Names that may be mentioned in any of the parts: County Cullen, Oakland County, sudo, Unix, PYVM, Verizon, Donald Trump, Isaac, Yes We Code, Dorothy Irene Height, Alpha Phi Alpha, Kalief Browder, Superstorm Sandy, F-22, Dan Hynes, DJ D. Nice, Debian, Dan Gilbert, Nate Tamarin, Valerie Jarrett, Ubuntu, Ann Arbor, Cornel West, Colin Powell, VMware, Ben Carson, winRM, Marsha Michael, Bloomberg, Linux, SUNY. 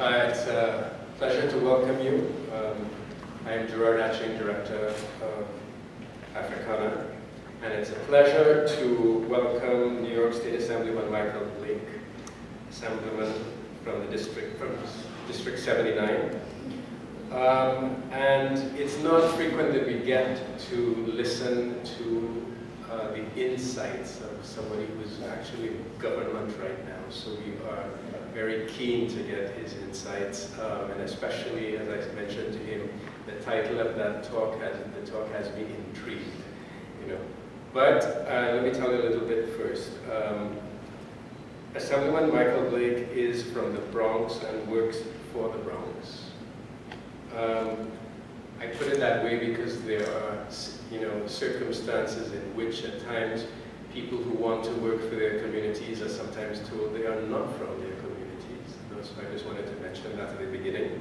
It's a pleasure to welcome you. I am Gerard Aching, Director of Africana, and it's a pleasure to welcome New York State Assemblyman Michael Blake, Assemblyman from the district, from District 79. And it's not frequent that we get to listen to the insights of somebody who's actually in government right now. So we are very keen to get his insights, and especially, as I mentioned to him, the title of that talk, has been intrigued, you know. But let me tell you a little bit first. Assemblyman Michael Blake is from the Bronx and works for the Bronx. I put it that way because there are, you know, circumstances in which at times people who want to work for their communities are sometimes told they are not from their communities. So I just wanted to mention that at the beginning.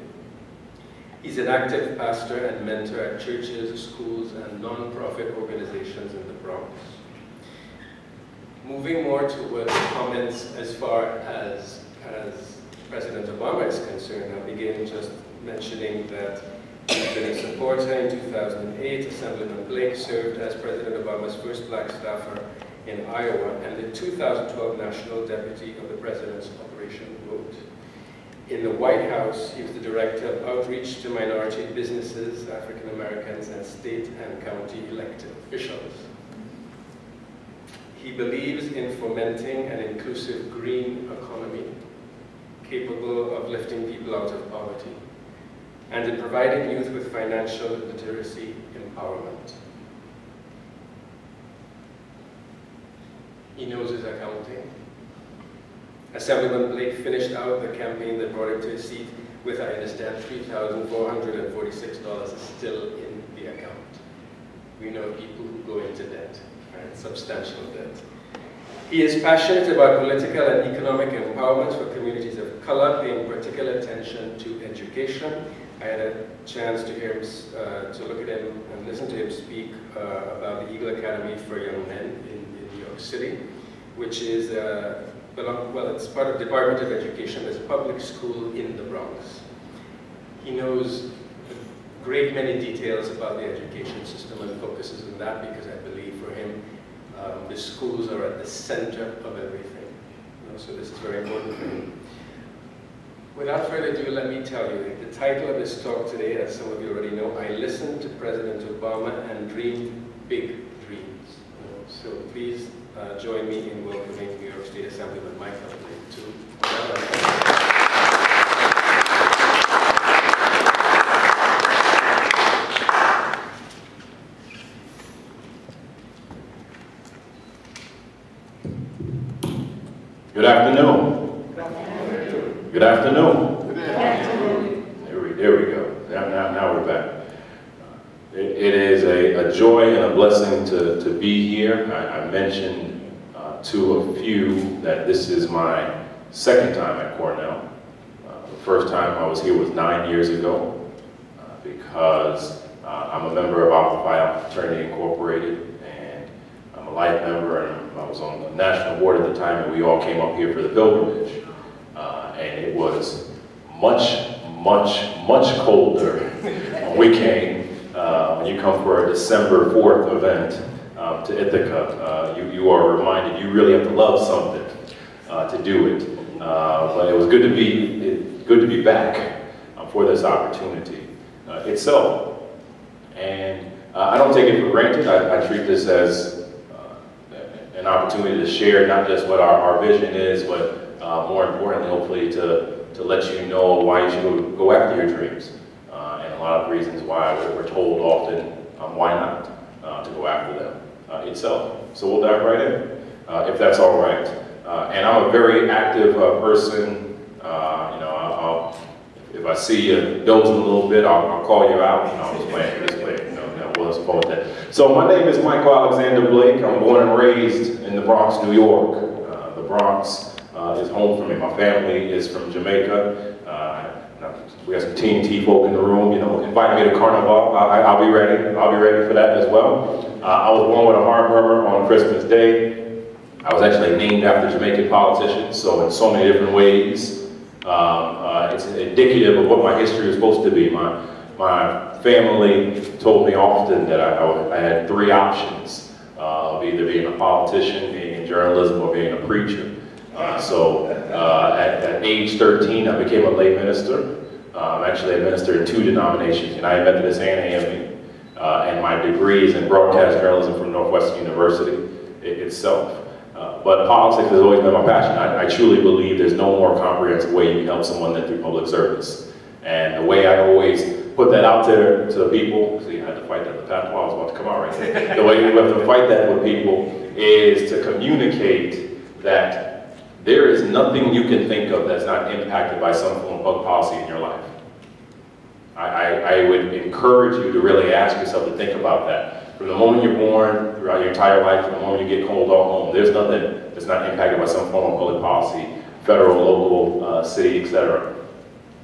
He's an active pastor and mentor at churches, schools, and non-profit organizations in the Bronx. Moving more towards comments as far as President Obama is concerned, I'll begin just mentioning that he's been a supporter. In 2008, Assemblyman Blake served as President Obama's first black staffer in Iowa and the 2012 National Deputy of the President's Operation Vote. In the White House, he was the Director of Outreach to Minority Businesses, African Americans, and state and county elected officials. He believes in fomenting an inclusive green economy capable of lifting people out of poverty and in providing youth with financial literacy empowerment. He knows his accounting. Assemblyman Blake finished out the campaign that brought him to his seat with, I understand, $3,446 still in the account. We know people who go into debt. Substantial debt. He is passionate about political and economic empowerment for communities of color, paying particular attention to education. I had a chance to hear him, to look at him and listen to him speak about the Eagle Academy for Young Men in New York City, which is, well, it's part of the Department of Education as a public school in the Bronx. He knows a great many details about the education system and focuses on that because I believe for him, the schools are at the center of everything, you know, so this is very important for me. Without further ado, let me tell you, the title of this talk today, as some of you already know, I listened to President Obama and dreamed big dreams. You know, so please join me in welcoming New York State Assemblyman Michael Blake to Good afternoon. Good afternoon. Good afternoon. Good afternoon. There we go. Now we're back. It is a joy and a blessing to be here. I mentioned to a few that this is my second time at Cornell. The first time I was here was 9 years ago because I'm a member of Alpha Phi Alpha Fraternity Incorporated. I'm a life member, and I was on the national board at the time, and we all came up here for the pilgrimage. And it was much, much, much colder when we came. When you come for a December 4th event to Ithaca, you are reminded you really have to love something to do it. But it was good to be back for this opportunity itself. And I don't take it for granted. I treat this as an opportunity to share not just what our vision is, but more importantly, hopefully, to let you know why you should go after your dreams. And a lot of reasons why we're told often why not to go after them itself. So we'll dive right in, if that's all right. And I'm a very active person. You know, if I see you dozing a little bit, I'll call you out. And I'll just play this way. So my name is Michael Alexander Blake. I'm born and raised in the Bronx, New York. The Bronx is home for me. My family is from Jamaica. We got some Team T folk in the room. You know, invite me to Carnival. I'll be ready. I'll be ready for that as well. I was born with a heart murmur on Christmas Day. I was actually named after Jamaican politicians. So in so many different ways, It's indicative of what my history is supposed to be. My family told me often that I had three options of either being a politician, being in journalism, or being a preacher. At age 13, I became a lay minister. Actually, I ministered in two denominations, United Methodist and AME. And my degree is in broadcast journalism from Northwestern University itself. But politics has always been my passion. I truly believe there's no more comprehensive way you can help someone than through public service. And the way I always put that out there to the people, see, I had to fight that, the patois was about to come out right there. The way we have to fight that with people is to communicate that there is nothing you can think of that's not impacted by some form of public policy in your life. I would encourage you to really ask yourself to think about that. From the moment you're born, throughout your entire life, from the moment you get called home, there's nothing that's not impacted by some form of public policy, federal, local, city, etc.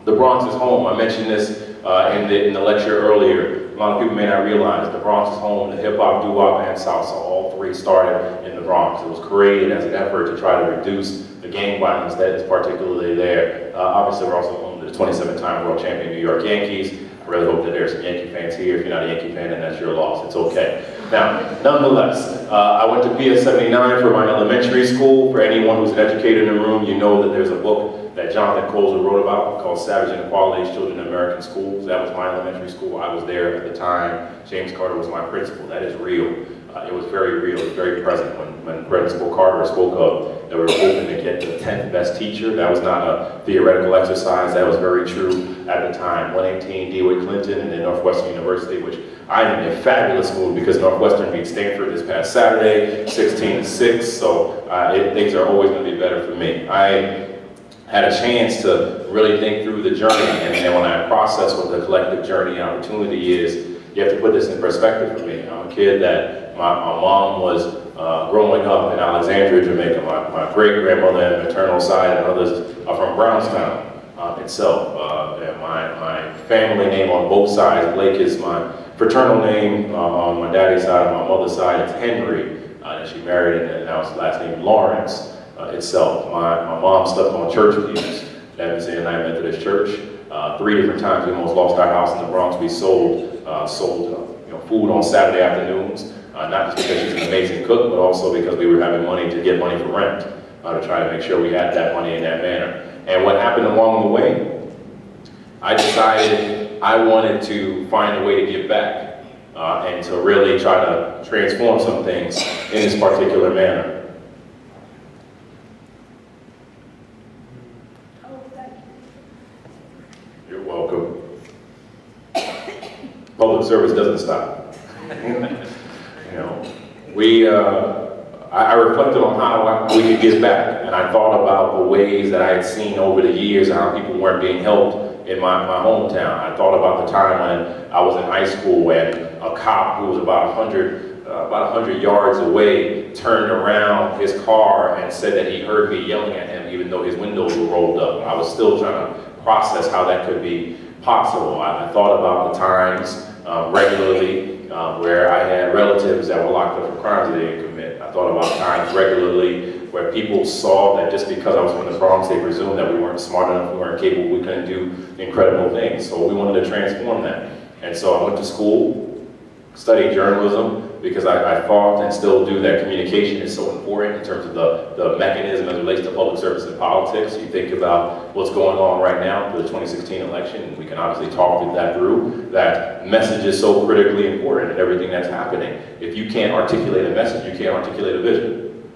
The Bronx is home. I mentioned this in the lecture earlier. A lot of people may not realize the Bronx is home to hip-hop, doo-wop, and salsa. All three started in the Bronx. It was created as an effort to try to reduce the gang violence that is particularly there. Obviously, we're also home to the 27-time world champion New York Yankees. I really hope that there's some Yankee fans here. If you're not a Yankee fan, then that's your loss. It's okay. Now, nonetheless, I went to PS 79 for my elementary school. For anyone who's an educator in the room, you know that there's a book that Jonathan Coles wrote about called Savage Inequalities, Children in American Schools. That was my elementary school. I was there at the time. James Carter was my principal. That is real. It was very real. It was very present. When Principal Carter spoke of that we were hoping to get the 10th best teacher, that was not a theoretical exercise. That was very true at the time. 118 DeWitt Clinton and then Northwestern University, which I am in a fabulous mood because Northwestern beat Stanford this past Saturday, 16-6. So things are always going to be better for me. I had a chance to really think through the journey, and then when I process what the collective journey and opportunity is, you have to put this in perspective for me. I'm a kid that my mom was growing up in Alexandria, Jamaica. My great-grandmother on the maternal side and others are from Brownstown itself. And my family name on both sides, Blake is my fraternal name on my daddy's side, on my mother's side, it's Henry. And she married and now it's last name Lawrence itself. My mom slept on church pews at the United Methodist Church. Three different times we almost lost our house in the Bronx. We sold food on Saturday afternoons. Not just because she's an amazing cook, but also because we were having money to get money for rent, to try to make sure we had that money in that manner. And what happened along the way, I decided I wanted to find a way to give back and to really try to transform some things in this particular manner. You're welcome. Public service doesn't stop. I reflected on how we could give back, and I thought about the ways that I had seen over the years how people weren't being helped in my hometown. I thought about the time when I was in high school and a cop who was about 100 yards away turned around his car and said that he heard me yelling at him even though his windows were rolled up. I was still trying to process how that could be possible. I thought about the times regularly where I had relatives that were locked up for crimes they didn't commit. I thought about times regularly where people saw that just because I was from the Bronx, they presumed that we weren't smart enough, we weren't capable, we couldn't do incredible things. So we wanted to transform that. And so I went to school, studied journalism, because I thought and still do that communication is so important in terms of the mechanism as it relates to public service and politics. You think about what's going on right now for the 2016 election, and we can obviously talk that through. That message is so critically important in everything that's happening. If you can't articulate a message, you can't articulate a vision.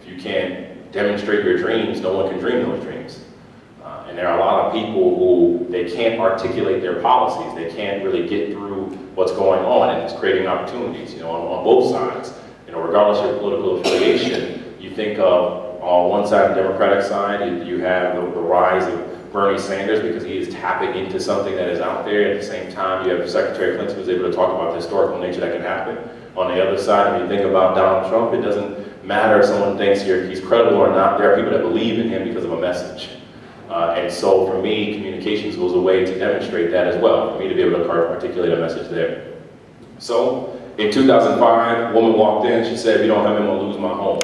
If you can't demonstrate your dreams, no one can dream those dreams. And there are a lot of people who, they can't articulate their policies, they can't really get through what's going on, and it's creating opportunities, on both sides. Regardless of your political affiliation, you think of, on one side, the Democratic side, you have the rise of Bernie Sanders because he is tapping into something that is out there. At the same time, you have Secretary Clinton who's able to talk about the historical nature that can happen. On the other side, when you think about Donald Trump, it doesn't matter if someone thinks he's credible or not. There are people that believe in him because of a message. And so for me, communications was a way to demonstrate that as well, for me to be able to articulate a message there. So in 2005, a woman walked in, she said, if you don't have him, I'll lose my home.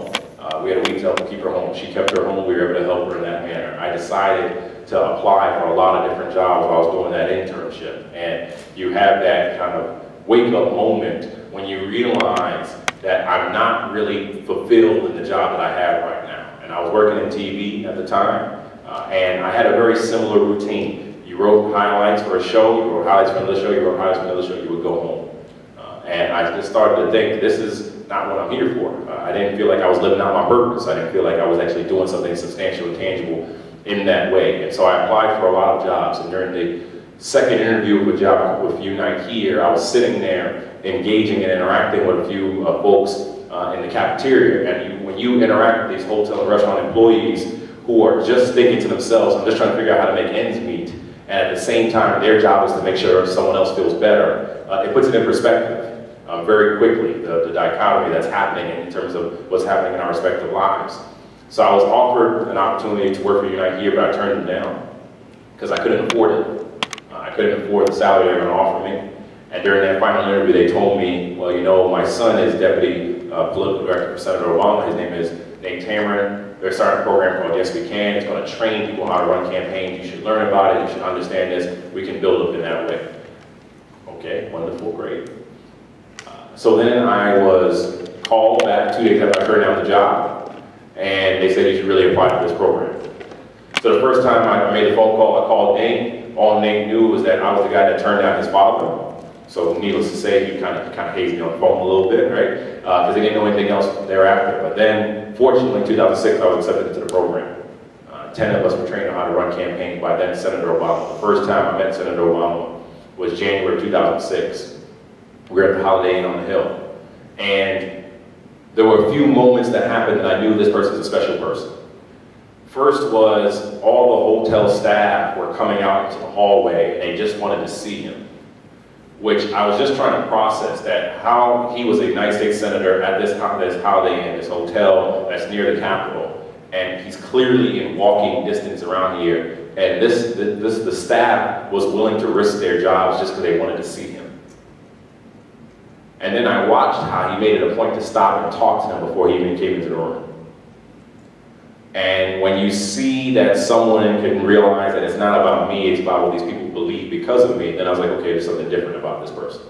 We had a week to help keep her home. She kept her home, we were able to help her in that manner. I decided to apply for a lot of different jobs while I was doing that internship. And you have that kind of wake-up moment when you realize that I'm not really fulfilled in the job that I have right now. And I was working in TV at the time, and I had a very similar routine. You wrote highlights for a show, you wrote highlights for another show, you wrote highlights for another show, you would go home. And I just started to think, this is not what I'm here for. I didn't feel like I was living out my purpose. I didn't feel like I was actually doing something substantial and tangible in that way. And so I applied for a lot of jobs, and during the second interview with a job with Unique Here, I was sitting there engaging and interacting with a few folks in the cafeteria. And when you interact with these hotel and restaurant employees who are just thinking to themselves, I'm just trying to figure out how to make ends meet, and at the same time, their job is to make sure someone else feels better, it puts it in perspective very quickly, the dichotomy that's happening in terms of what's happening in our respective lives. So I was offered an opportunity to work for Unique Here, but I turned it down because I couldn't afford it. I couldn't afford the salary they were going to offer me. And during that final interview, they told me, well, you know, my son is deputy political director for Senator Obama. His name is Nate Tamarin. They're starting a program called Yes We Can. It's going to train people how to run campaigns. You should learn about it. You should understand this. We can build up in that way. Okay, wonderful, great. So then I was called back 2 days after I turned down the job, and they said you should really apply for this program. So the first time I made a phone call, I called Nate. All Nate knew was that I was the guy that turned down his father. So needless to say, he kind of hazed me on the phone a little bit, right? Because they didn't know anything else thereafter. But then, fortunately, in 2006, I was accepted into the program. 10 of us were trained on how to run campaigns by then Senator Obama. The first time I met Senator Obama was January 2006. We were at the Holiday Inn on the Hill. And there were a few moments that happened that I knew this person was a special person. First was all the hotel staff were coming out into the hallway and they just wanted to see him, which I was just trying to process that how he was a United States Senator at this Holiday Inn, this hotel that's near the Capitol, and he's clearly in walking distance around here, and the staff was willing to risk their jobs just because they wanted to see him. And then I watched how he made it a point to stop and talk to him before he even came into the room. And when you see that someone can realize that it's not about me, it's about what these people believe because of me, then I was like, okay, there's something different about this person.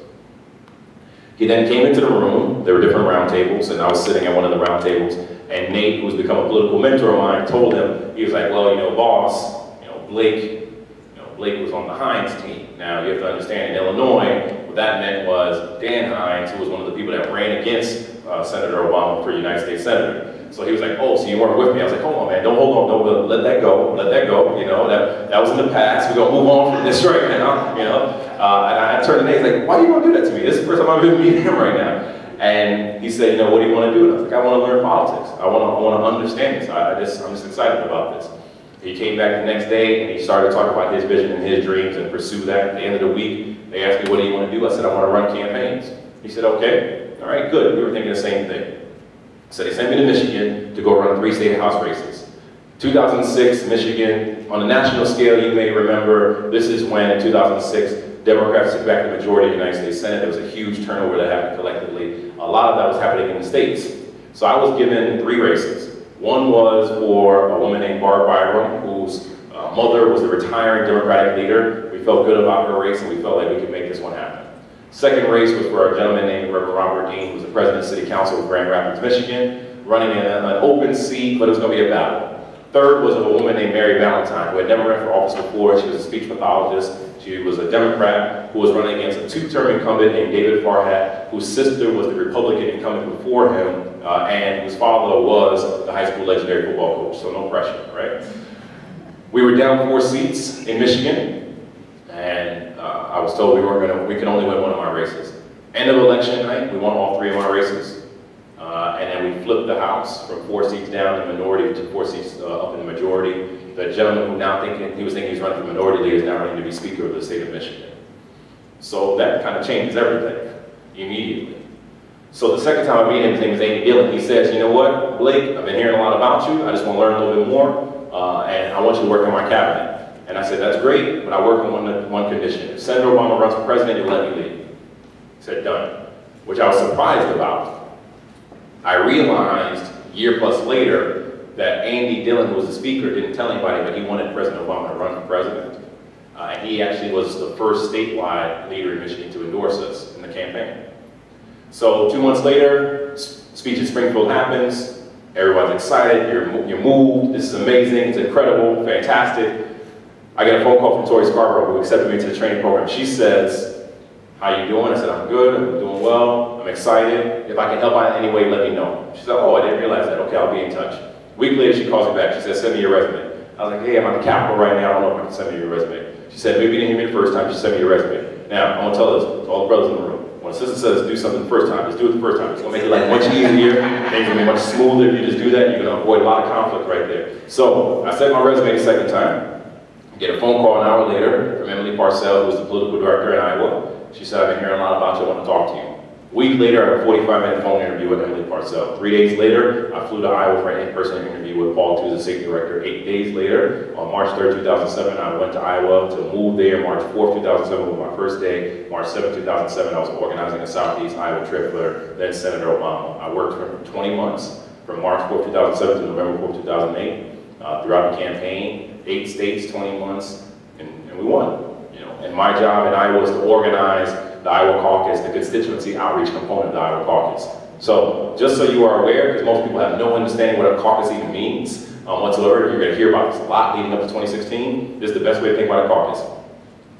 He then came into the room. There were different round tables, and I was sitting at one of the round tables, and Nate, who's become a political mentor of mine, told him, he was like, well, you know, boss, Blake was on the Hynes team. Now, you have to understand, in Illinois, what that meant was Dan Hynes, who was one of the people that ran against Senator Obama for United States Senator. So he was like, oh, so you weren't with me. I was like, hold on, man, don't hold on, don't let that go, you know, that was in the past, we're gonna move on from this right now, you know. And I turned to Nate, he's like, why do you wanna do that to me? This is the first time I've been meeting him right now. And he said, you know, what do you wanna do? And I was like, I wanna learn politics. I wanna understand this. I'm just excited about this. He came back the next day and he started talking about his vision and his dreams and pursue that. At the end of the week, they asked me, what do you wanna do? I said, I wanna run campaigns. He said, okay, all right, good. We were thinking the same thing. So they sent me to Michigan to go run 3 state house races. 2006, Michigan, on a national scale, you may remember, this is when, in 2006, Democrats took back the majority of the United States Senate. There was a huge turnover that happened collectively. A lot of that was happening in the states. So I was given 3 races. One was for a woman named Barbara Byram, whose mother was a retiring Democratic leader. We felt good about her race, and we felt like we could make this one happen. Second race was for a gentleman named Reverend Robert Dean, who was the president of the City Council of Grand Rapids, Michigan, running in an open seat, but it was going to be a battle. Third was of a woman named Mary Valentine, who had never ran for office before. She was a speech pathologist. She was a Democrat who was running against a 2-term incumbent named David Farhat, whose sister was the Republican incumbent before him, and whose father was the high school legendary football coach, so no pressure, right? We were down 4 seats in Michigan, and I was told we could only win one of our races. End of election night, we won all 3 of our races. And then we flipped the House from 4 seats down in the minority to 4 seats up in the majority. The gentleman who now thinking he was running for minority leader is now running to be Speaker of the state of Michigan. So that kind of changes everything immediately. So the second time I meet him, his name is Amy Dillon. He says, you know what, Blake, I've been hearing a lot about you. I just want to learn a little bit more. And I want you to work in my cabinet. And I said, that's great, but I work on one condition. If Senator Obama runs for president, you'll let me leave. He said, done, which I was surprised about. I realized, a year plus later, that Amy Dillon was the speaker, didn't tell anybody, but he wanted President Obama to run for president. And he actually was the first statewide leader in Michigan to endorse us in the campaign. So 2 months later, speech in Springfield happens, everybody's excited, you're moved, this is amazing, it's incredible, fantastic. I get a phone call from Tori Scarborough, who accepted me to the training program. She says, "How you doing?" I said, "I'm good, I'm doing well, I'm excited. If I can help out in any way, let me know." She said, "Oh, I didn't realize that, okay, I'll be in touch." A week later, she calls me back, she says, "Send me your resume." I was like, "Hey, I'm at the Capitol right now, I don't know if I can send me your resume." She said, "Maybe you didn't hear me the first time, she sent me your resume." Now, I'm gonna tell this to all the brothers in the room. When a sister says do something the first time, just do it the first time. It's gonna make it like much easier, things gonna be much smoother. If you just do that, you're gonna avoid a lot of conflict right there. So I sent my resume a second time. Get a phone call an hour later from Emily Parcell, who was the political director in Iowa. She said, "I've been hearing a lot about you, I want to talk to you." A week later, I had a 45-minute phone interview with Emily Parcell. 3 days later, I flew to Iowa for an in-person interview with Paul Tuesday, the state director. 8 days later, on March 3rd, 2007, I went to Iowa to move there. March 4th, 2007 was my first day. March 7th, 2007, I was organizing a Southeast Iowa trip for then Senator Obama. I worked for him for 20 months, from March 4th, 2007 to November 4th, 2008, throughout the campaign, 8 states, 20 months, and we won. You know, and my job in Iowa was to organize the Iowa caucus, the constituency outreach component of the Iowa caucus. So just so you are aware, because most people have no understanding what a caucus even means whatsoever, you're going to hear about this a lot leading up to 2016, this is the best way to think about a caucus.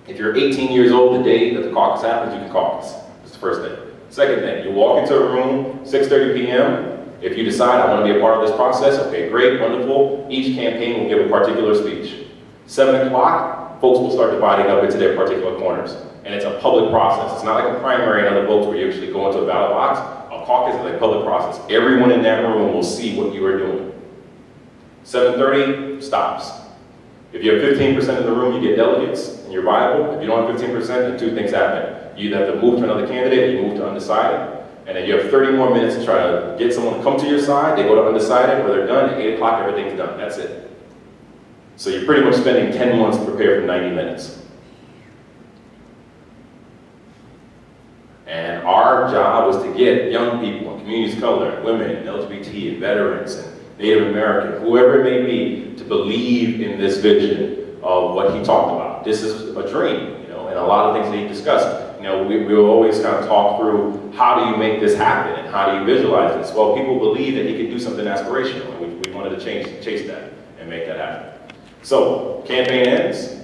If you're 18 years old the day that the caucus happens, you can caucus. That's the first thing. Second thing, you walk into a room, 6:30 p.m., if you decide I want to be a part of this process, okay, great, wonderful, each campaign will give a particular speech. 7 o'clock, folks will start dividing up into their particular corners. And it's a public process. It's not like a primary and other votes where you actually go into a ballot box. A caucus is a public process. Everyone in that room will see what you are doing. 7:30 stops. If you have 15% of the room, you get delegates, and you're viable. If you don't have 15%, then two things happen. You either have to move to another candidate, you move to undecided, and then you have 30 more minutes to try to get someone to come to your side, they go to undecided, when they're done, at 8 o'clock, everything's done, that's it. So you're pretty much spending 10 months to prepare for 90 minutes. And our job was to get young people, and communities of color, and women, and LGBT, and veterans, and Native American, whoever it may be, to believe in this vision of what he talked about. This is a dream, you know, and a lot of things that he discussed. You know, we will always kind of talk through how do you make this happen and how do you visualize this? Well, people believe that he could do something aspirational, and we wanted to chase that and make that happen. So, campaign ends.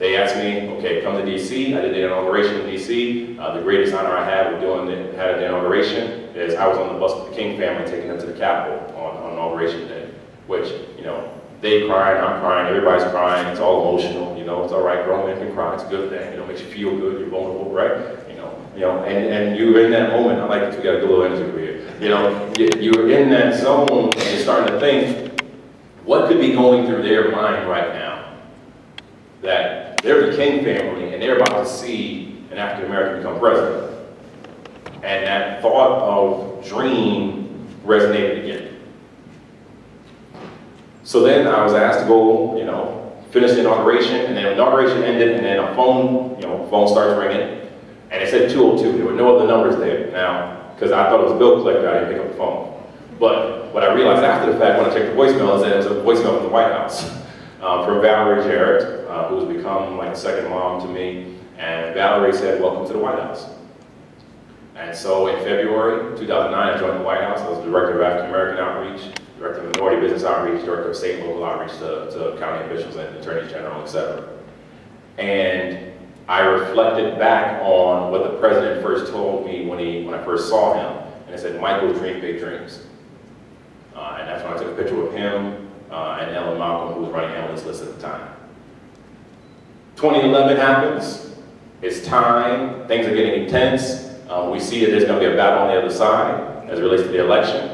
They asked me, okay, come to DC. I did the inauguration in DC. The greatest honor I had with doing the inauguration is I was on the bus with the King family taking them to the Capitol on inauguration day, which, you know, they crying, I'm crying, everybody's crying, it's all emotional, you know, it's all right, grown men can cry, it's a good thing, you know, makes you feel good, you're vulnerable, right? You know, and you're in that moment, I like this, we got a good little energy over here. You know, you're in that zone, and you're starting to think, what could be going through their mind right now? That they're the King family, and they're about to see an African American become president. And that thought of dream resonated again. So then I was asked to go, you know, finish the inauguration, and then inauguration ended, and then a phone, you know, phone starts ringing, and it said 202. There were no other numbers there now, because I thought it was a bill collector. I didn't pick up the phone. But what I realized after the fact when I checked the voicemail is that it was a voicemail from the White House from Valerie Jarrett, who's become like a second mom to me, and Valerie said, "Welcome to the White House." And so in February 2009, I joined the White House. I was the director of African American outreach, director of minority business outreach, director of state and local outreach to county officials and attorneys general, etc. And I reflected back on what the president first told me when I first saw him, and it said, "Michael, dream big dreams." And that's when I took a picture with him and Ellen Malcolm, who was running analyst list at the time. 2011 happens. It's time. Things are getting intense. We see that there's going to be a battle on the other side as it relates to the election.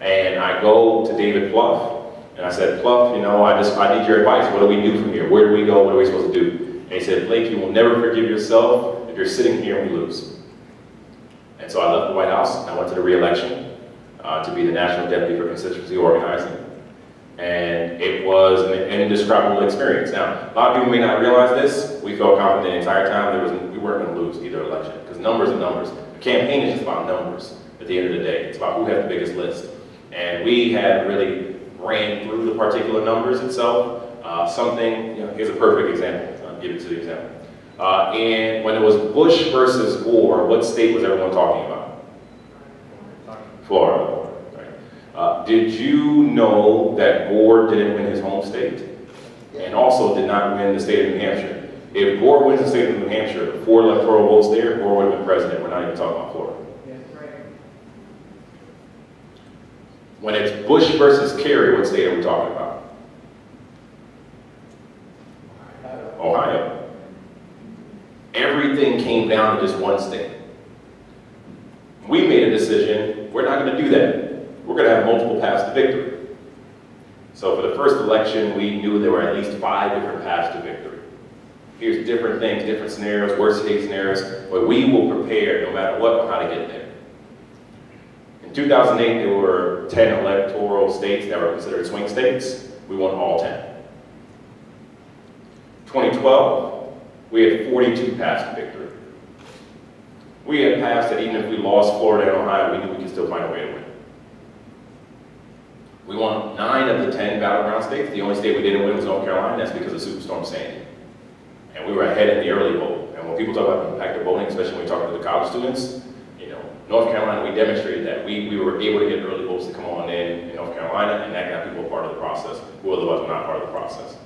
And I go to David Plouffe, and I said, "Plouffe, you know, I need your advice. What do we do from here? Where do we go? What are we supposed to do?" And he said, "Blake, you will never forgive yourself if you're sitting here and we lose." And so I left the White House, and I went to the re-election to be the National Deputy for Constituency Organizing. And it was an indescribable experience. Now, a lot of people may not realize this. We felt confident the entire time we weren't going to lose either election, because numbers are numbers. A campaign is just about numbers at the end of the day. It's about who has the biggest list. And we had really ran through the particular numbers itself. Something, here's a perfect example. I'll give it to the example. And when it was Bush versus Gore, what state was everyone talking about? Florida. Right. Did you know that Gore didn't win his home state? And also did not win the state of New Hampshire. If Gore wins the state of New Hampshire, 4 electoral votes there, Gore would have been president. We're not even talking about Florida. When it's Bush versus Kerry, what state are we talking about? Ohio. Everything came down to just one state. We made a decision, we're not going to do that. We're going to have multiple paths to victory. So for the first election, we knew there were at least 5 different paths to victory. Here's different things, different scenarios, worst case scenarios, but we will prepare no matter what on how to get there. In 2008, there were 10 electoral states that were considered swing states. We won all 10. 2012, we had 42 paths to victory. We had paths that even if we lost Florida and Ohio, we knew we could still find a way to win. We won 9 of the 10 battleground states. The only state we didn't win was North Carolina. That's because of Superstorm Sandy. And we were ahead in the early vote. And when people talk about the impact of voting, especially when we talk to the college students, North Carolina, we demonstrated that. We were able to get early votes to come on in North Carolina, and that got people a part of the process who otherwise were not part of the process.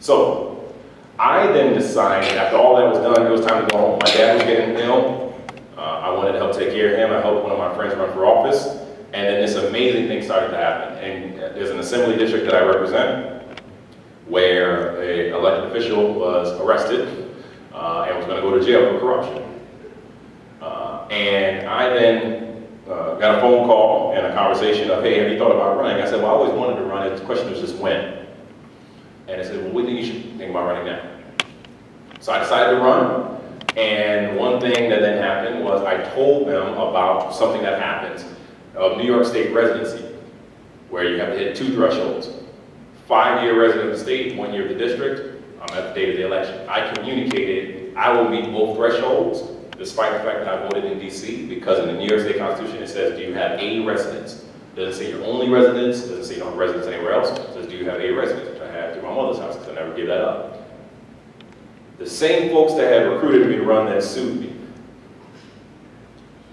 So, I then decided, after all that was done, it was time to go home. My dad was getting ill. I wanted to help take care of him. I helped one of my friends run for office, and then this amazing thing started to happen. And there's an assembly district that I represent where an elected official was arrested and was going to go to jail for corruption. And I then got a phone call and a conversation of, hey, have you thought about running? I said, well, I always wanted to run. The question was just when. And I said, well, we think you should think about running now. So I decided to run. And one thing that then happened was I told them about something that happens of New York State residency, where you have to hit 2 thresholds. 5-year resident of the state, 1 year of the district. I'm at the date of the election. I communicated, I will meet both thresholds, despite the fact that I voted in DC, because in the New York State Constitution it says, do you have a residence? It doesn't say your only residence, it doesn't say you don't have residence anywhere else, it says, do you have a residence, which I had through my mother's house, because I never gave that up. The same folks that had recruited me to run that sued me.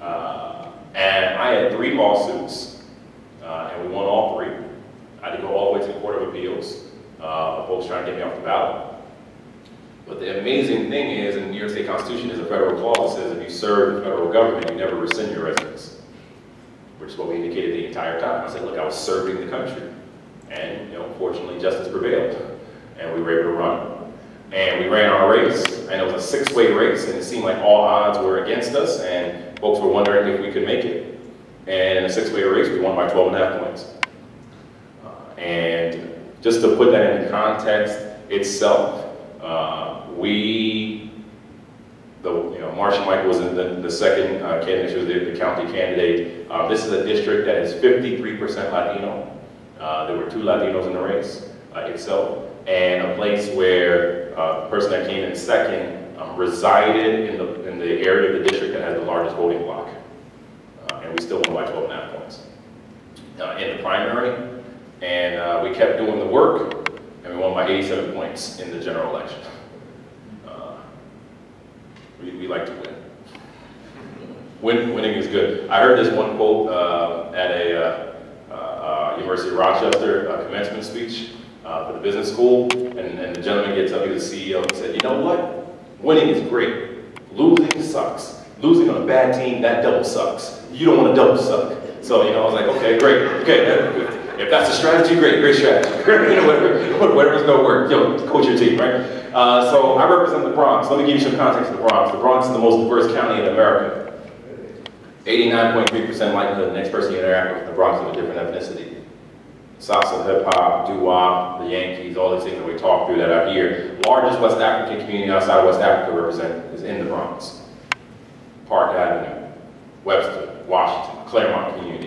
And I had 3 lawsuits, and we won all 3. I had to go all the way to the Court of Appeals, folks trying to get me off the ballot. But the amazing thing is, in the New York State Constitution, there's a federal clause that says if you serve the federal government, you never rescind your residence, which is what we indicated the entire time. I said, look, I was serving the country. And, fortunately, justice prevailed. And we were able to run. And we ran our race. And it was a 6-way race, and it seemed like all odds were against us, and folks were wondering if we could make it. And in a 6-way race, we won by 12.5 points. And just to put that into context itself, Marsha Michael was the second candidate. She was the county candidate. This is a district that is 53% Latino. There were 2 Latinos in the race itself, and a place where the person that came in second resided in the area of the district that has the largest voting block, and we still won by 12.5 points in the primary, and we kept doing the work. And we won by 87 points in the general election. We like to win. Winning is good. I heard this one quote at a University of Rochester commencement speech for the business school, and the gentleman gets up, he's the CEO, and said, you know what? Winning is great. Losing sucks. Losing on a bad team, that double sucks. You don't want to double suck. So, I was like, okay, great, okay, that's good. If that's a strategy, great strategy. Whatever's gonna work, coach your team, right? So I represent the Bronx. Let me give you some context of the Bronx. The Bronx is the most diverse county in America. 89.3% likelihood the next person you interact with in the Bronx is of a different ethnicity. Salsa, hip hop, doo-wop, the Yankees, all these things that we talk through that are here. Largest West African community outside of West Africa represented is in the Bronx. Park Avenue, Webster, Washington, Claremont community.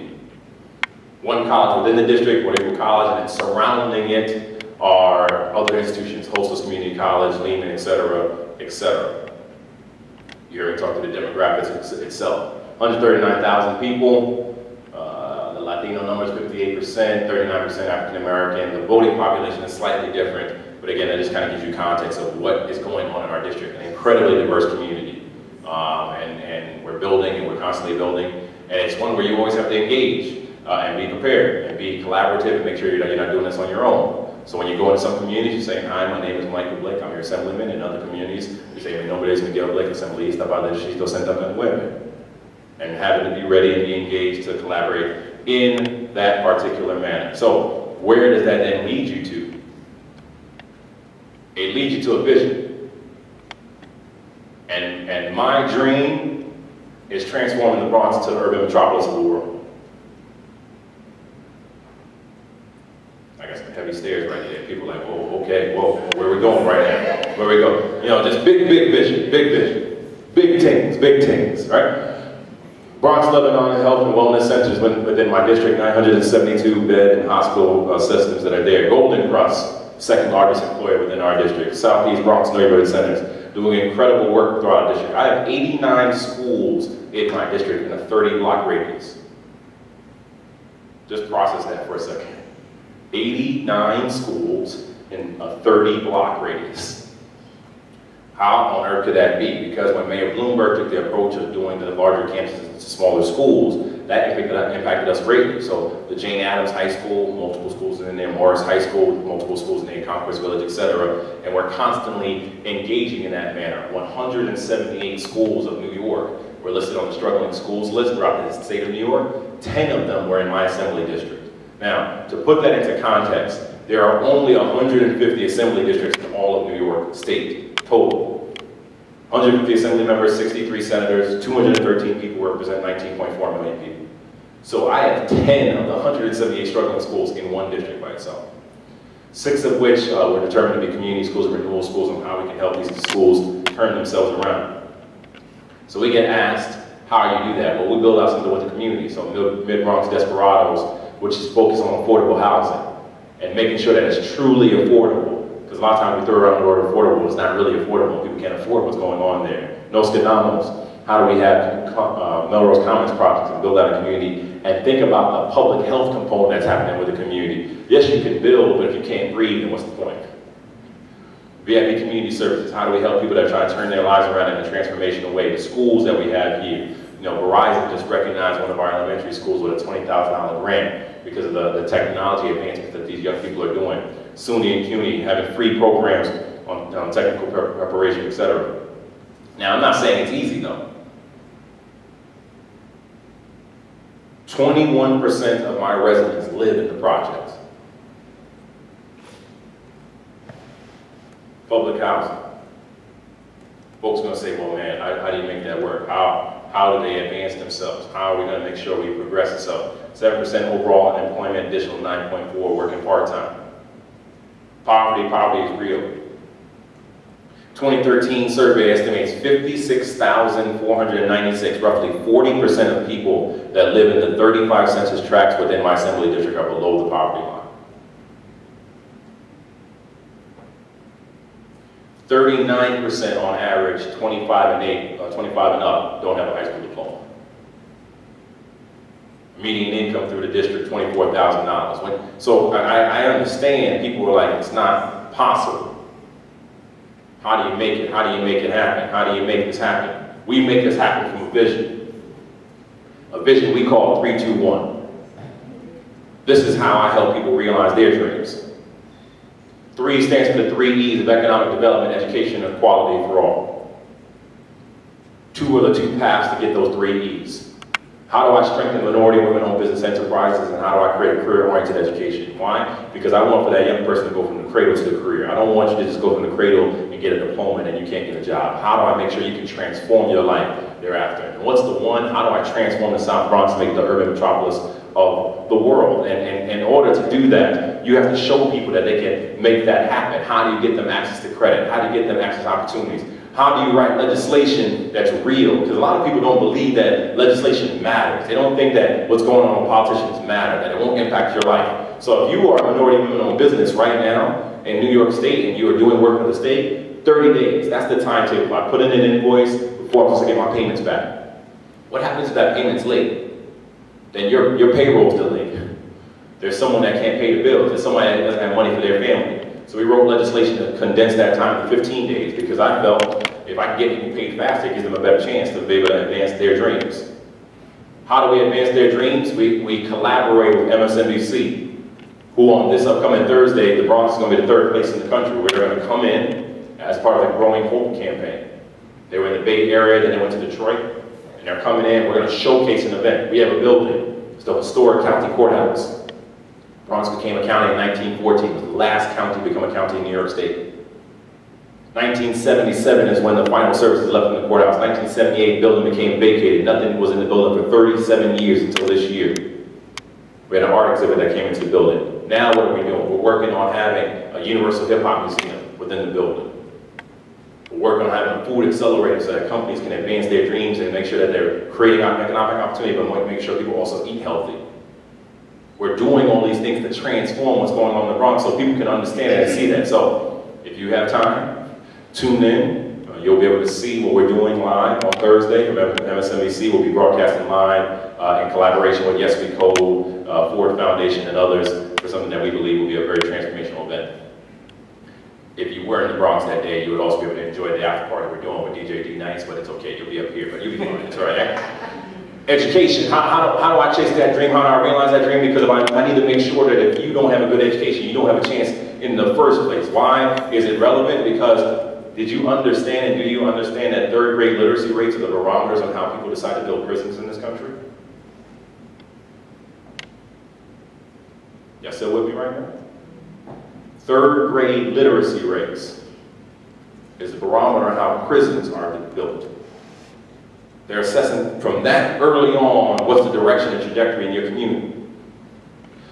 One college within the district, Whatever College, and surrounding it are other institutions, Hostess Community College, Lehman, etc. You already talked to the demographics itself. 139,000 people, the Latino number numbers, 58%, 39% African American. The voting population is slightly different, but again, that just kind of gives you context of what is going on in our district. An incredibly diverse community, and we're building, and we're constantly building, and it's one where you always have to engage and be prepared and be collaborative and make sure you're not doing this on your own. So when you go into some communities, you say, hi, my name is Michael Blake, I'm your assemblyman. In other communities, you say, my nome es Miguel Blake, assemblista Padrecito Santa Manuel. And having to be ready and be engaged to collaborate in that particular manner. So where does that then lead you to? It leads you to a vision. And my dream is transforming the Bronx to the urban metropolis of the world. I got some heavy stairs right there. People are like, oh, okay, whoa, where are we going right now? Where we go? You know, just big, big vision, big vision. Big things, right? Bronx Lebanon Health and Wellness Centers within my district, 972 bed and hospital systems that are there. Golden Cross, second largest employer within our district. Southeast Bronx Neighborhood Centers, doing incredible work throughout our district. I have 89 schools in my district in a 30-block radius. Just process that for a second. 89 schools in a 30-block radius. How on earth could that be? Because when Mayor Bloomberg took the approach of doing the larger campuses to smaller schools, that impacted us greatly. So the Jane Addams High School, multiple schools in there, Morris High School, multiple schools in there, Conquest Village, etc. And we're constantly engaging in that manner. 178 schools of New York were listed on the struggling schools list throughout the state of New York. 10 of them were in my assembly district. Now, to put that into context, there are only 150 assembly districts in all of New York State total. 150 assembly members, 63 senators, 213 people represent 19.4 million people. So I have 10 of the 178 struggling schools in one district by itself. 6 of which were determined to be community schools and renewal schools, and how we can help these schools turn themselves around. So we get asked, how you do that? Well, we build out something with the community. So Mid-Bronx Desperados, which is focused on affordable housing and making sure that it's truly affordable. Because a lot of times we throw around the word affordable, it's not really affordable. People can't afford what's going on there. Nos Quedamos, how do we have Melrose Commons projects and build out a community and think about the public health component that's happening with the community. Yes, you can build, but if you can't breathe, then what's the point? VIP community services, how do we help people that try to turn their lives around in a transformational way? The schools that we have here, you know, Verizon just recognized one of our elementary schools with a $20,000 grant because of the technology advancements that these young people are doing. SUNY and CUNY, having free programs on technical preparation, etc. Now, I'm not saying it's easy, though. 21% of my residents live in the projects. Public housing. Folks are going to say, well, man, how do you make that work? How do they advance themselves? How are we going to make sure we progress itself? 7% overall unemployment, additional 9.4 working part-time. Poverty is real. 2013 survey estimates 56,496, roughly 40% of people that live in the 35 census tracts within my assembly district are below the poverty line. 39% on average, 25 and up, don't have a high school diploma. Median income through the district, $24,000. So I understand people are like, it's not possible. How do you make it? How do you make it happen? How do you make this happen? We make this happen from a vision. A vision we call 3-2-1. This is how I help people realize their dreams. 3 stands for the 3 E's of economic development, education, and equality for all. 2 are the 2 paths to get those 3 E's. How do I strengthen minority women-owned business enterprises, and how do I create a career-oriented education? Why? Because I want for that young person to go from the cradle to the career. I don't want you to just go from the cradle and get a diploma and you can't get a job. How do I make sure you can transform your life thereafter? And what's the one? How do I transform the South Bronx to make the urban metropolis of the world? And in order to do that, you have to show people that they can make that happen. How do you get them access to credit? How do you get them access to opportunities? How do you write legislation that's real? Because a lot of people don't believe that legislation matters. They don't think that what's going on with politicians matter, that it won't impact your life. So if you are a minority women-owned business right now in New York State and you are doing work for the state, 30 days, that's the timetable. I put in an invoice before I'm supposed to get my payments back. What happens if that payment's late? Then your payroll's delayed. There's someone that can't pay the bills. There's someone that doesn't have money for their family. So we wrote legislation to condense that time to 15 days because I felt if I can get people paid faster, it gives them a better chance to be able to advance their dreams. How do we advance their dreams? We collaborate with MSNBC, who on this upcoming Thursday, the Bronx is going to be the third place in the country where they're going to come in as part of the Growing Hope campaign. They were in the Bay Area, then they went to Detroit, and they're coming in. We're going to showcase an event. We have a building. It's the historic county courthouse. Bronx became a county in 1914. It was the last county to become a county in New York State. 1977 is when the final services left from the courthouse. 1978, building became vacated. Nothing was in the building for 37 years until this year. We had an art exhibit that came into the building. Now what are we doing? We're working on having a universal hip-hop museum within the building. We're working on having a food accelerator so that companies can advance their dreams and make sure that they're creating economic opportunity, but make sure people also eat healthy. We're doing all these things to transform what's going on in the Bronx so people can understand and see that. So if you have time, tune in. You'll be able to see what we're doing live on Thursday from MSNBC. We'll be broadcasting live in collaboration with Yes We Code, Ford Foundation, and others for something that we believe will be a very transformational event. If you were in the Bronx that day, you would also be able to enjoy the after party we're doing with DJ D Nice, but it's okay, you'll be up here, but you'll be doing it, it's all right. Education, how do I chase that dream? How do I realize that dream? Because I need to make sure that if you don't have a good education, you don't have a chance in the first place. Why is it relevant? Because did you understand and do you understand that third grade literacy rates are the barometers on how people decide to build prisons in this country? Y'all still with me right now? Third grade literacy rates is the barometer on how prisons are built. They're assessing from that early on what's the direction and trajectory in your community.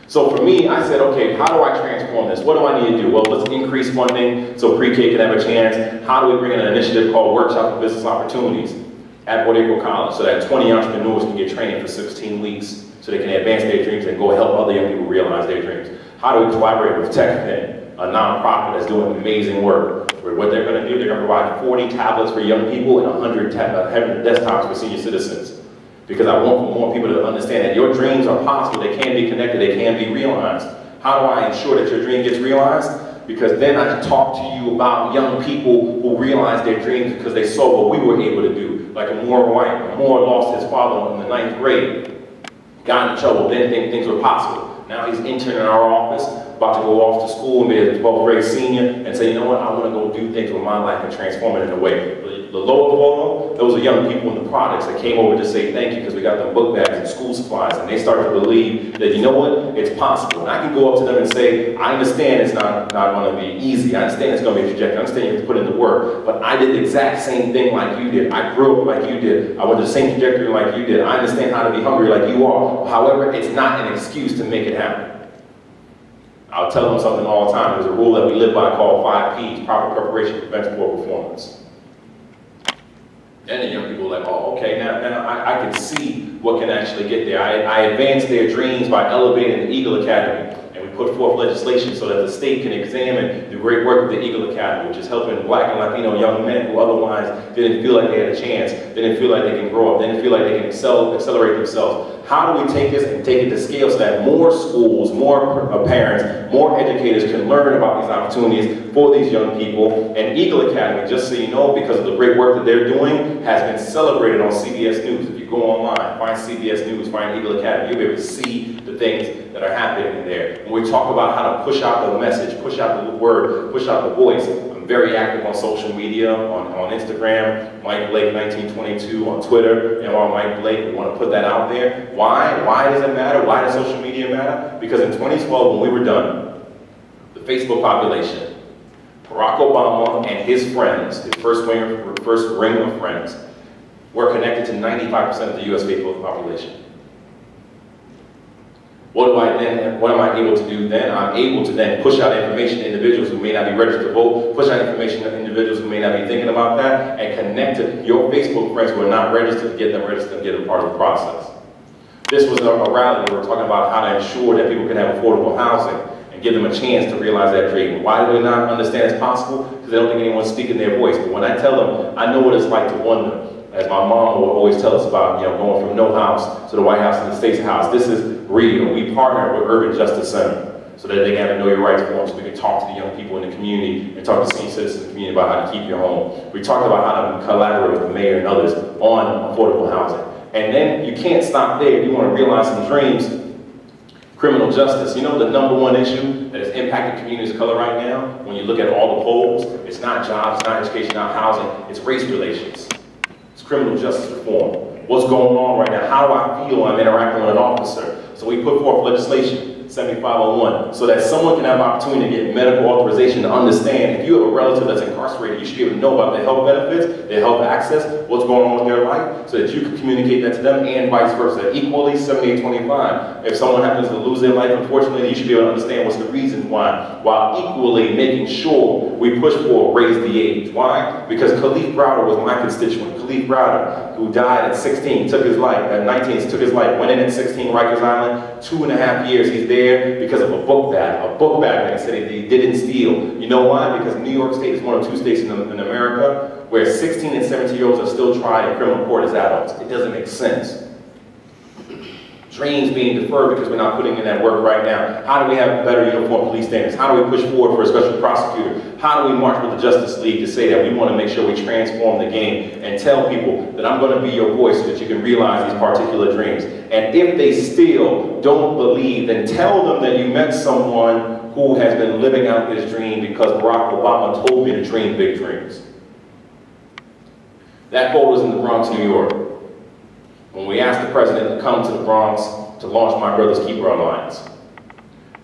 So for me, I said, okay, how do I transform this? What do I need to do? Well, let's increase funding so pre-K can have a chance. How do we bring in an initiative called Workshop for Business Opportunities at Port April College so that 20 entrepreneurs can get training for 16 weeks so they can advance their dreams and go help other young people realize their dreams? How do we collaborate with TechFin, a nonprofit that's doing amazing work? Where what they're going to do, they're going to provide 40 tablets for young people and 100 desktops for senior citizens. Because I want more people to understand that your dreams are possible, they can be connected, they can be realized. How do I ensure that your dream gets realized? Because then I can talk to you about young people who realized their dreams because they saw what we were able to do. Like Amore White. Amore lost his father in the 9th grade, got in trouble, didn't think things were possible. Now he's intern in our office, about to go off to school and be a 12th grade senior and say, you know what, I want to go do things with my life and transform it in a way. The lower photo, those are young people in the products that came over to say thank you because we got them book bags and school supplies, and they start to believe that, you know what, it's possible. And I can go up to them and say, I understand it's not going to be easy. I understand it's going to be trajectory. I understand you have to put in the work, but I did the exact same thing like you did. I grew up like you did. I went the same trajectory like you did. I understand how to be hungry like you are. However, it's not an excuse to make it happen. I'll tell them something all the time. There's a rule that we live by called 5 P's, proper preparation prevents poor performance. And the young people are like, oh, okay, now I can see what can actually get there. I advanced their dreams by elevating the Eagle Academy. And we put forth legislation so that the state can examine the great work of the Eagle Academy, which is helping black and Latino young men who otherwise didn't feel like they had a chance, didn't feel like they can grow up, didn't feel like they can accelerate themselves. How do we take this and take it to scale so that more schools, more parents, more educators can learn about these opportunities for these young people? And Eagle Academy, just so you know, because of the great work that they're doing, has been celebrated on CBS News. If you go online, find CBS News, find Eagle Academy, you'll be able to see the things that are happening there. When we talk about how to push out the message, push out the word, push out the voice, very active on social media, on Instagram, Mike Blake 1922 on Twitter, and on Mike Blake, we want to put that out there. Why? Why does it matter? Why does social media matter? Because in 2012, when we were done, the Facebook population, Barack Obama and his friends, his first ring of friends, were connected to 95% of the US Facebook population. What am I able to do then? I'm able to then push out information to individuals who may not be registered to vote, push out information to individuals who may not be thinking about that, and connect to your Facebook friends who are not registered, get them registered and get them part of the process. This was a rally where we were talking about how to ensure that people can have affordable housing and give them a chance to realize that dream. Why do they not understand it's possible? Because they don't think anyone's speaking their voice. But when I tell them, I know what it's like to wonder. as my mom will always tell us about, going from no house to the White House to the state's house. This is real. We partner with Urban Justice Center so that they can have a Know Your Rights form so we can talk to the young people in the community and talk to senior citizens in the community about how to keep your home. We talked about how to collaborate with the mayor and others on affordable housing. And then you can't stop there. If you want to realize some dreams, criminal justice. You know the #1 issue that is impacting communities of color right now? When you look at all the polls, it's not jobs, not education, not housing, it's race relations. It's criminal justice reform. What's going on right now? How do I feel when I'm interacting with an officer? So we put forth legislation, 7501, so that someone can have an opportunity to get medical authorization to understand if you have a relative that's incarcerated, you should be able to know about their health benefits, their health access, what's going on with their life, so that you can communicate that to them and vice versa. Equally, 7825. If someone happens to lose their life, unfortunately, you should be able to understand what's the reason why, while equally making sure we push for raise the age. Why? Because Kalief Browder was my constituent. Kalief Browder, who died at 16, took his life, at 19, took his life, went in at 16, Rikers Island, 2.5 years he's there because of a book bag that said he didn't steal. You know why? Because New York State is one of two states in America where 16 and 17-year-olds are still tried in criminal court as adults. It doesn't make sense. Dreams being deferred because we're not putting in that work right now. How do we have better uniform police standards? How do we push forward for a special prosecutor? How do we march with the Justice League to say that we want to make sure we transform the game and tell people that I'm going to be your voice so that you can realize these particular dreams? And if they still don't believe, then tell them that you met someone who has been living out this dream because Barack Obama told me to dream big dreams. That poll was in the Bronx, New York. When we asked the president to come to the Bronx to launch My Brother's Keeper Alliance.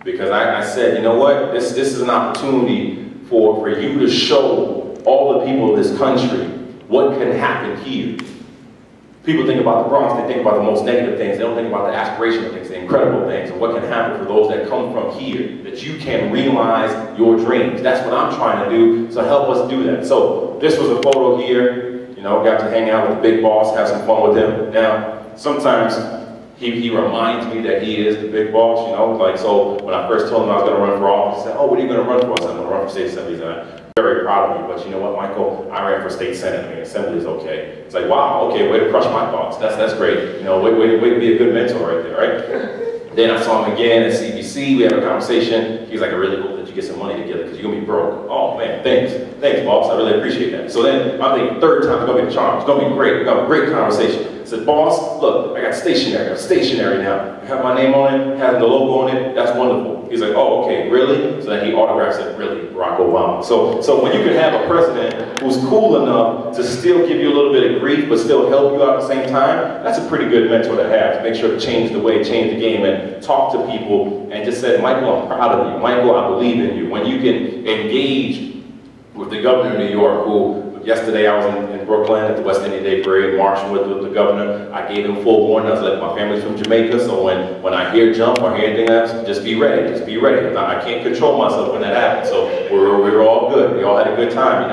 Because I said, you know what, this is an opportunity for you to show all the people of this country what can happen here. People think about the Bronx, they think about the most negative things, they don't think about the aspirational things, the incredible things, and what can happen for those that come from here, that you can realize your dreams. That's what I'm trying to do, so help us do that. So this was a photo here. Got to hang out with the big boss, have some fun with him. Now, sometimes he reminds me that he is the big boss, like, so when I first told him I was going to run for office, he said, oh, what are you going to run for? I said, I'm going to run for state assembly. I'm very proud of you, but you know what, Michael, I ran for state senate. I mean, assembly is okay. It's like, wow, okay, way to crush my thoughts. That's great. Way to be a good mentor right there, right? Then I saw him again at CBC. We had a conversation. He was like, I really hope that you get some money together because you're going to be broke. Oh, man, thanks. Thanks, boss, I really appreciate that. So then I'm thinking, third time, it's gonna be a charm, it's gonna be great, we're gonna have a great conversation. I said, boss, look, I got stationery now. I have my name on it, has the logo on it, that's wonderful. He's like, oh, okay, really? So then he autographs it, really, Barack Obama. So when you can have a president who's cool enough to still give you a little bit of grief, but still help you out at the same time, that's a pretty good mentor to have, to make sure to change the way, change the game, and talk to people, and just say, Michael, I'm proud of you. Michael, I believe in you. When you can engage with the governor of New York, who yesterday I was in Brooklyn at the West Indian Day Parade, marching with the governor. I gave him full warning. I was like, my family's from Jamaica, so when I hear jump or hear anything else, just be ready. I can't control myself when that happens. So we were all good. We all had a good time,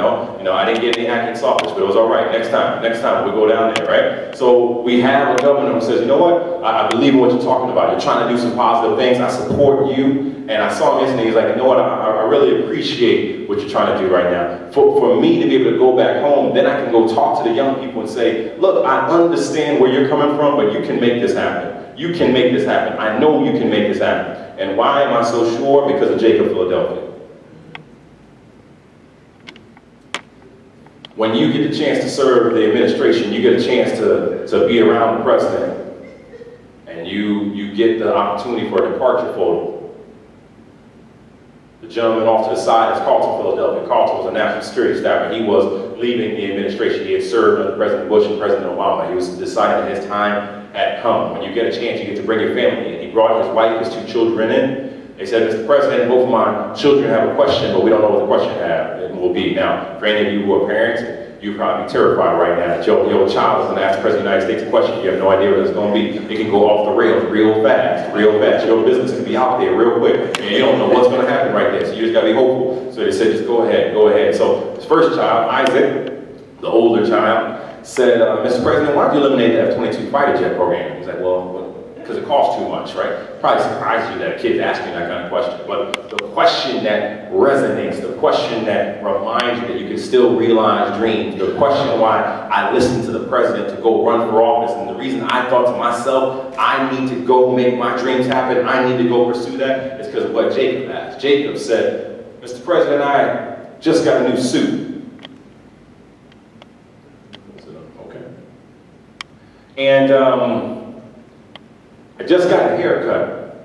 I didn't get any acting softness, but it was all right. Next time we'll go down there, right? So we have a governor who says, you know what? I believe in what you're talking about. You're trying to do some positive things. I support you. And I saw him yesterday, he's like, you know what? I really appreciate what you're trying to do right now. For me to be able to go back home, then I can go talk to the young people and say, look, I understand where you're coming from, but you can make this happen. You can make this happen. I know you can make this happen. And why am I so sure? Because of Jacob Philadelphia. When you get a chance to serve the administration, you get a chance to be around the president, and you get the opportunity for a departure photo. The gentleman off to the side is Carlton Philadelphia. Carlton was a national security staffer. He was leaving the administration. He had served under President Bush and President Obama. He was deciding that his time had come. When you get a chance, you get to bring your family in. He brought his wife, his 2 children in. They said, Mr. President, both of my children have a question, but we don't know what the question will be. Now, for any of you who are parents, you're probably terrified right now that your child is going to ask the President of the United States a question. You have no idea what it's going to be. It can go off the rails real fast. Your business can be out there real quick, and you don't know what's going to happen right there. So you just got to be hopeful. So they said, just go ahead. So his first child, Isaac, the older child, said, Mr. President, why don't you eliminate the F-22 fighter jet program? He's like, well, because it costs too much, right? Probably surprised you that a kid's asking that kind of question, but the question that resonates, the question that reminds you that you can still realize dreams, the question why I listened to the president to go run for office, and the reason I thought to myself, I need to go make my dreams happen, I need to go pursue that, is because of what Jacob asked. Jacob said, Mr. President, I just got a new suit. And I just got a haircut.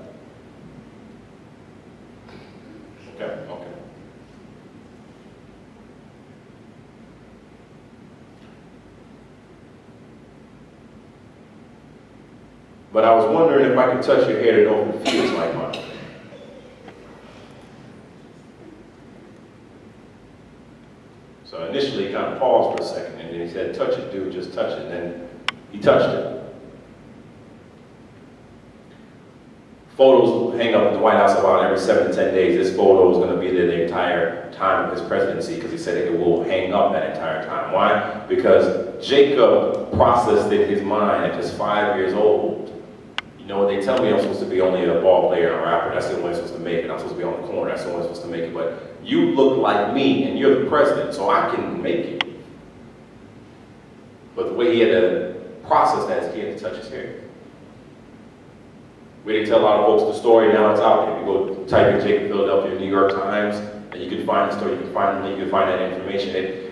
Okay. But I was wondering if I could touch your hair that don't feel like mine. So initially he kind of paused for a second, and then he said, touch it, dude, just touch it. And then he touched it. Photos hang up at the White House about every 7 to 10 days. This photo is going to be there the entire time of his presidency because he said it will hang up that entire time. Why? Because Jacob processed in his mind at just 5 years old. You know what they tell me? I'm supposed to be only a ball player and a rapper. That's the only way I'm supposed to make it. I'm supposed to be on the corner. That's the only way I'm supposed to make it. But you look like me and you're the president, so I can make it. But the way he had to process that is he had to touch his hair. We didn't tell a lot of folks the story, now it's out there. You go type in Jacob Philadelphia, New York Times, and you can find the story, you can find the link, you can find that information.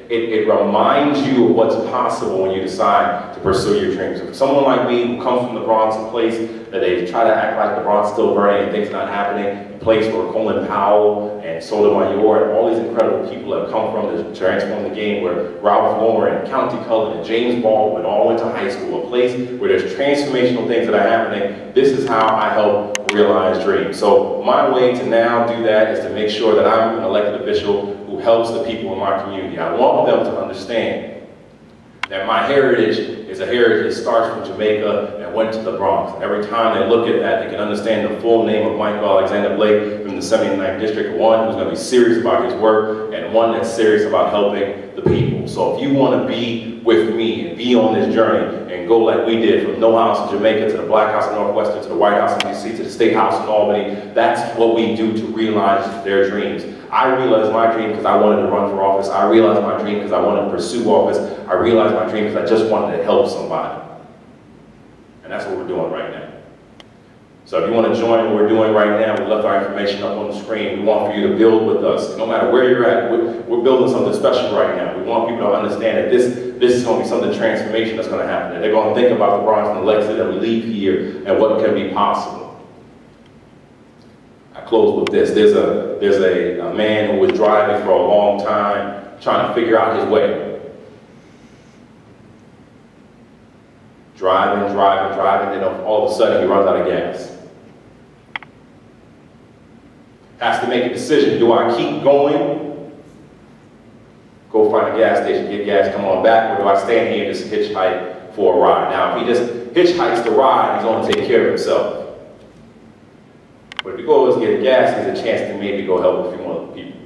It reminds you of what's possible when you decide to pursue your dreams. If someone like me who comes from the Bronx, a place that they try to act like the Bronx still burning and things not happening, a place where Colin Powell and Sotomayor and all these incredible people have come from to transform the game, where Ralph Lauren and County Cullen and James Baldwin all went to high school, a place where there's transformational things that are happening. This is how I help realize dreams. So my way to now do that is to make sure that I'm an elected official who helps the people in my community. I want them to understand that my heritage is a heritage that starts from Jamaica and went to the Bronx. And every time they look at that, they can understand the full name of Michael Alexander Blake from the 79th District, one who's going to be serious about his work and one that's serious about helping the people. So if you want to be with me and be on this journey and go like we did from No House in Jamaica to the Black House in Northwestern to the White House in D.C. to the State House in Albany, that's what we do to realize their dreams. I realized my dream because I wanted to run for office. I realized my dream because I wanted to pursue office. I realized my dream because I just wanted to help somebody. And that's what we're doing right now. So if you want to join what we're doing right now, we left our information up on the screen. We want for you to build with us. No matter where you're at, we're building something special right now. We want people to understand that this is going to be something transformation that's going to happen. And they're going to think about the Bronx and the legacy that we leave here and what can be possible. Close with this. There's a man who was driving for a long time trying to figure out his way. Driving, and all of a sudden he runs out of gas. Has to make a decision. Do I keep going? Go find a gas station, get gas, come on back, or do I stand here and just hitchhike for a ride? Now, if he just hitchhikes the ride, he's going to take care of himself. But if you go and get gas, there's a chance to maybe go help a few more people.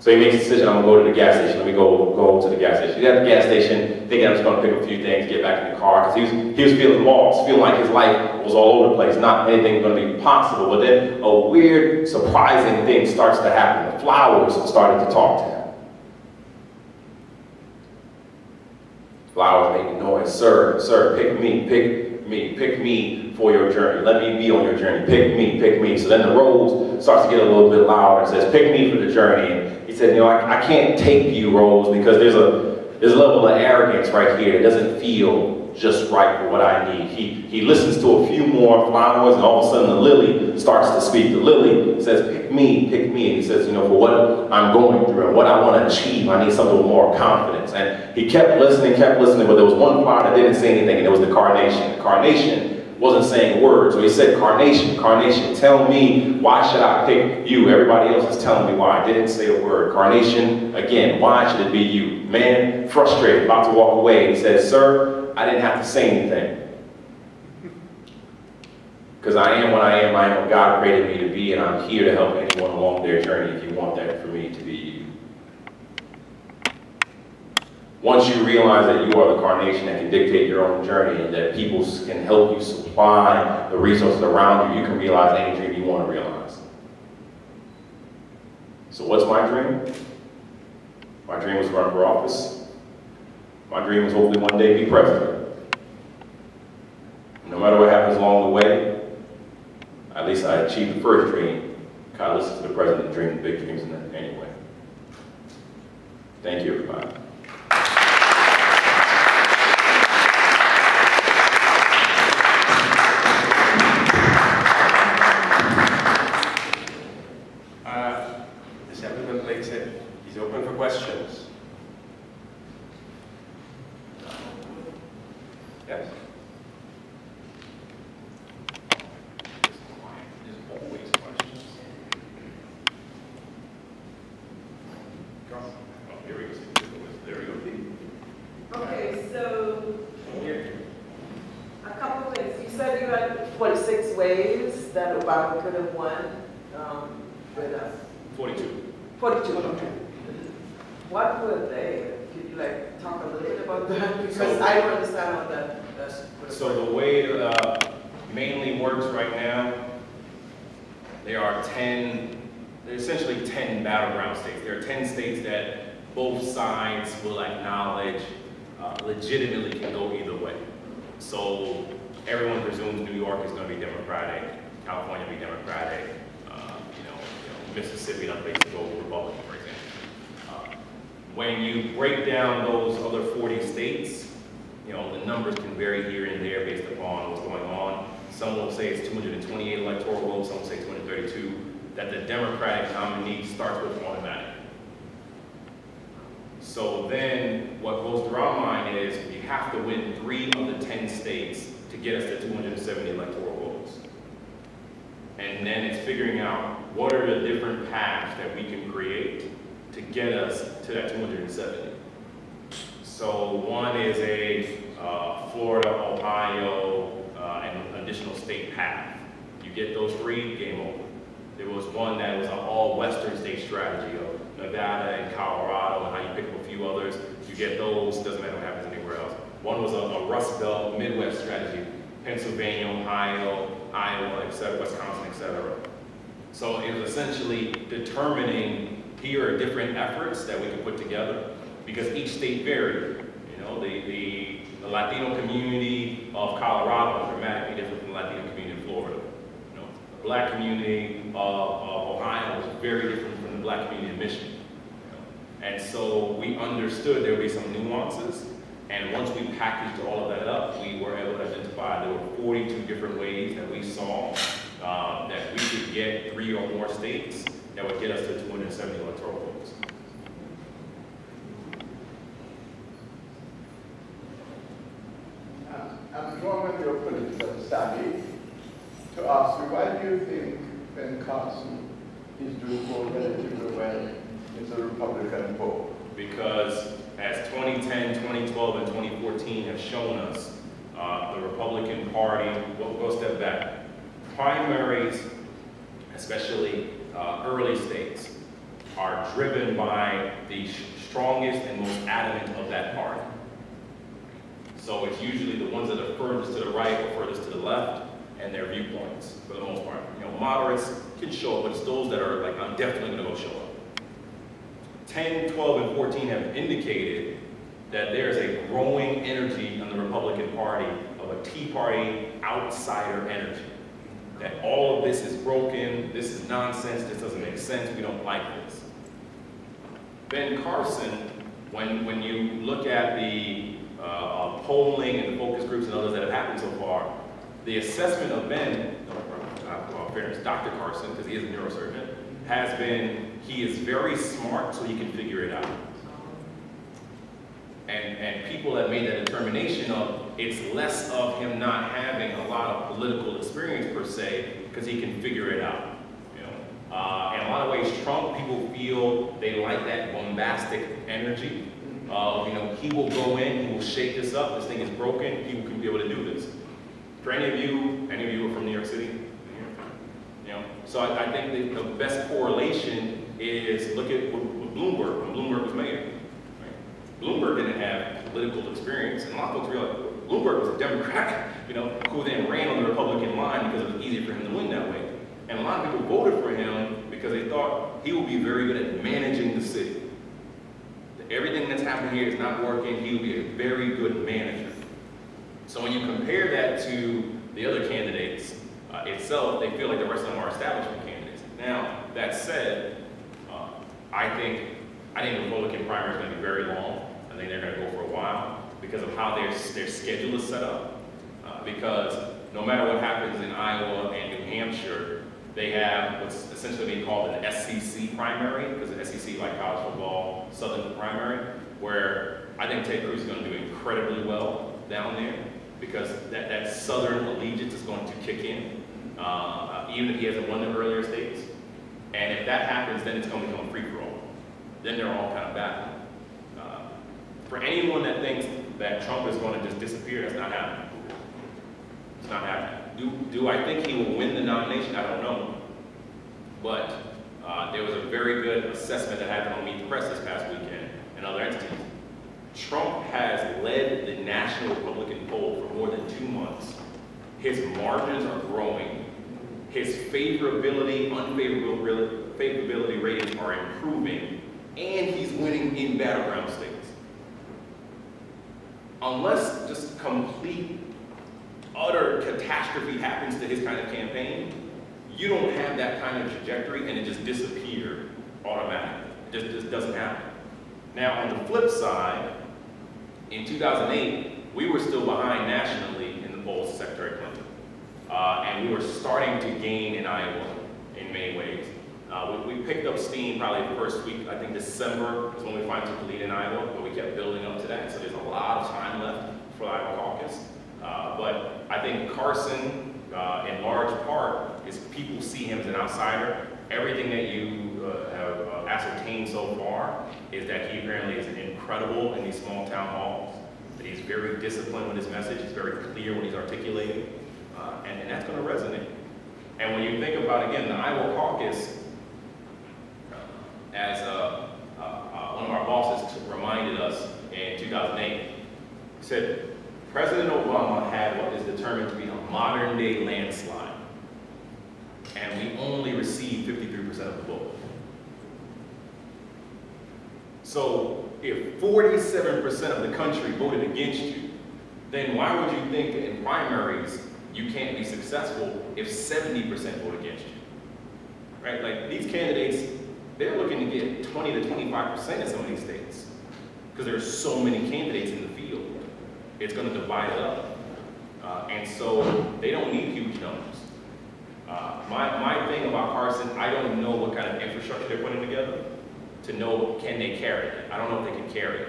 So he makes a decision, I'm going to go to the gas station. Let me go to the gas station. He's at the gas station, thinking I'm just going to pick up a few things, get back in the car. Because he was feeling lost, feeling like his life was all over the place, not anything was going to be possible. But then a weird, surprising thing starts to happen. The flowers started to talk to him. Flowers making noise. Sir, pick me for your journey. Let me be on your journey. Pick me. So then the rose starts to get a little bit louder and says, pick me for the journey. And he said, you know, I can't take you, Rose, because there's a level of arrogance right here. It doesn't feel just right for what I need. He listens to a few more flowers, and all of a sudden the lily starts to speak. The lily says, pick me. And he says, you know, for what I'm going through and what I want to achieve, I need something with more confidence. And he kept listening, but there was one flower that didn't say anything, and it was the carnation. The carnation wasn't saying words. So he said, carnation, tell me, why should I pick you? Everybody else is telling me why. I didn't say a word. Carnation, again, why should it be you? Man, frustrated, about to walk away. He says, sir, I didn't have to say anything. Because I am what I am. I am what God created me to be, and I'm here to help anyone along their journey if you want that for me to be you. Once you realize that you are the carnation that can dictate your own journey and that people can help you supply the resources around you, you can realize any dream you want to realize. So what's my dream? My dream was to run for office. My dream is hopefully one day be president. No matter what happens along the way, at least I achieved the first dream. Kind of listen to the president dream the big dreams in that anyway. Thank you, everybody. Legitimately can go either way. So everyone presumes New York is going to be Democratic, California will be Democratic, Mississippi and other places go Republican, for example. When you break down those other 40 states, the numbers can vary here and there based upon what's going on. Some will say it's 228 electoral votes, some will say 232, that the Democratic nominee starts with automatic. So then what goes through our mind is we have to win 3 of the 10 states to get us to 270 electoral votes. And then it's figuring out what are the different paths that we can create to get us to that 270. So one is a Florida, Ohio, and additional state path. You get those 3, game over. There was one that was an all-Western state strategy of Nevada and Colorado, and how you pick up a few others. You get those, doesn't matter what happens anywhere else. One was a Rust Belt Midwest strategy, Pennsylvania, Ohio, Iowa, etc., Wisconsin, etc. So it was essentially determining here are different efforts that we can put together because each state varied. The Latino community of Colorado is dramatically different from the Latino community in Florida. The black community of Ohio is very different from the black community in Michigan. And so we understood there would be some nuances, and once we packaged all of that up, we were able to identify there were 42 different ways that we saw that we could get 3 or more states that would get us to 270 electoral votes. I'm drawn with your political study to ask you, why do you think Ben Carson is doing so relatively well? It's a Republican poll. Because as 2010, 2012, and 2014 have shown us, the Republican Party, we'll go a step back. Primaries, especially early states, are driven by the strongest and most adamant of that party. So it's usually the ones that are furthest to the right or furthest to the left, and their viewpoints, for the most part. Moderates can show up, but it's those that are like, I'm definitely gonna go show up. 10, 12, and 14 have indicated that there's a growing energy in the Republican Party of a Tea Party outsider energy. That all of this is broken, this is nonsense, this doesn't make sense, we don't like this. Ben Carson, when you look at the polling and the focus groups and others that have happened so far, the assessment of Ben, Dr. Carson, because he is a neurosurgeon, has been, he is very smart so he can figure it out. And people have made that determination of it's less of him not having a lot of political experience per se, because he can figure it out. In a lot of ways, Trump, people feel they like that bombastic energy. He will go in, he will shake this up, this thing is broken, he can be able to do this. For any of you are from New York City? So I think the best correlation is look at Bloomberg when Bloomberg was mayor. Right? Bloomberg Bloomberg didn't have political experience, and a lot of folks realize Bloomberg was a Democrat, you know, who then ran on the Republican line because it was easier for him to win that way. And a lot of people voted for him because they thought he would be very good at managing the city. Everything that's happening here is not working, he would be a very good manager. So when you compare that to the other candidates itself, they feel like the rest of them are establishment candidates. Now, that said, I think the Republican primary is going to be very long. I think they're going to go for a while because of how their schedule is set up. Because no matter what happens in Iowa and New Hampshire, they have what's essentially being called an SEC primary, because the SEC, like college football, Southern primary, where I think Ted Cruz is going to do incredibly well down there because that Southern allegiance is going to kick in, even if he hasn't won the earlier states. And if that happens, then it's going to become a free-for-all. Then they're all kind of battling. For anyone that thinks that Trump is going to just disappear, that's not happening. It's not happening. Do I think he will win the nomination? I don't know. But there was a very good assessment that happened on Meet the Press this past weekend and other entities. Trump has led the national Republican poll for more than 2 months. His margins are growing. His favorability, unfavorability ratings are improving, and he's winning in battleground states. Unless just complete, utter catastrophe happens to his kind of campaign, you don't have that kind of trajectory and it just disappears automatically. It just doesn't happen. Now, on the flip side, in 2008, we were still behind nationally in the polls of Secretary Clinton. And we were starting to gain in Iowa in many ways. We picked up steam probably the first week, I think December is when we finally took the lead in Iowa, but we kept building up to that, so there's a lot of time left for the Iowa caucus. But I think Carson, in large part, is people see him as an outsider. Everything that you have ascertained so far is that he apparently is incredible in these small town halls, that he's very disciplined with his message, he's very clear when he's articulating. And that's going to resonate. And when you think about, again, the Iowa caucus, as one of our bosses reminded us in 2008, he said, President Obama had what is determined to be a modern-day landslide, and we only received 53% of the vote. So if 47% of the country voted against you, then why would you think in primaries you can't be successful if 70% vote against you, right? Like these candidates, they're looking to get 20 to 25% in some of these states because there are so many candidates in the field. It's going to divide it up. And so they don't need huge numbers. My thing about Carson, I don't know what kind of infrastructure they're putting together to know can they carry it. I don't know if they can carry it,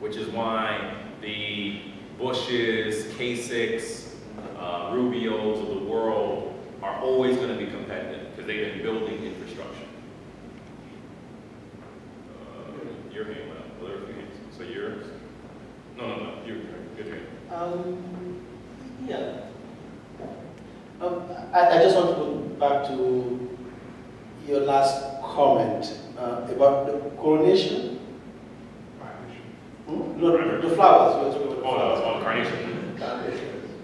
which is why the Bushes, Kasichs, Rubios of the world are always going to be competitive because they've been building infrastructure. Your hand went up. Well, there were a few hands. So yours? No. Your turn. Good hand. Yeah. I just want to go back to your last comment about the coronation. Carnation. Hmm? No, the flowers. Oh, carnation.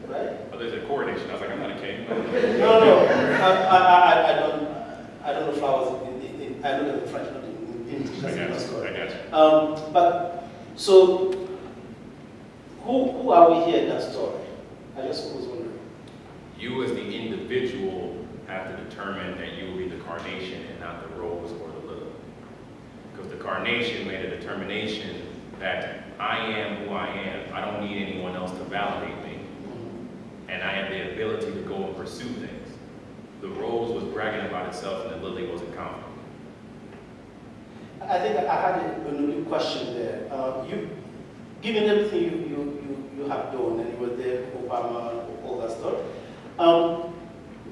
Right? Oh, there's a coronation. I was like, I'm not a king. No. I don't know flowers. I don't know the French, not in English. I got you. But so, who are we here in that story? I just was wondering. You, as the individual, have to determine that you will be the carnation and not the rose or the lily, because the carnation made a determination that I am who I am. I don't need anyone else to validate me. And I have the ability to go and pursue things. The rose was bragging about itself and the lily wasn't confident. I think I had a new question there. Given everything you have done, and you were there, Obama, all that stuff,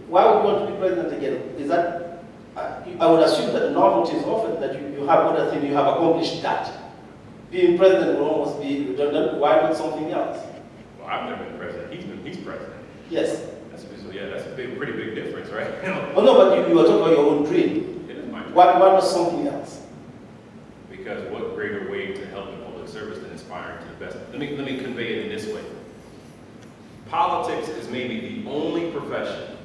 why would you want to be president again? Is that, I would assume that the novelty is often that you have other things, you have accomplished that. Being president will almost be redundant. Why not something else? Well, I've never been president. He's president. Yes. That's a pretty big difference, right? Oh no, but you were talking about your own dream. It is my dream. Why not something else? Because what greater way to help the public public service than aspiring to the best. Let me convey it in this way. Politics is maybe the only profession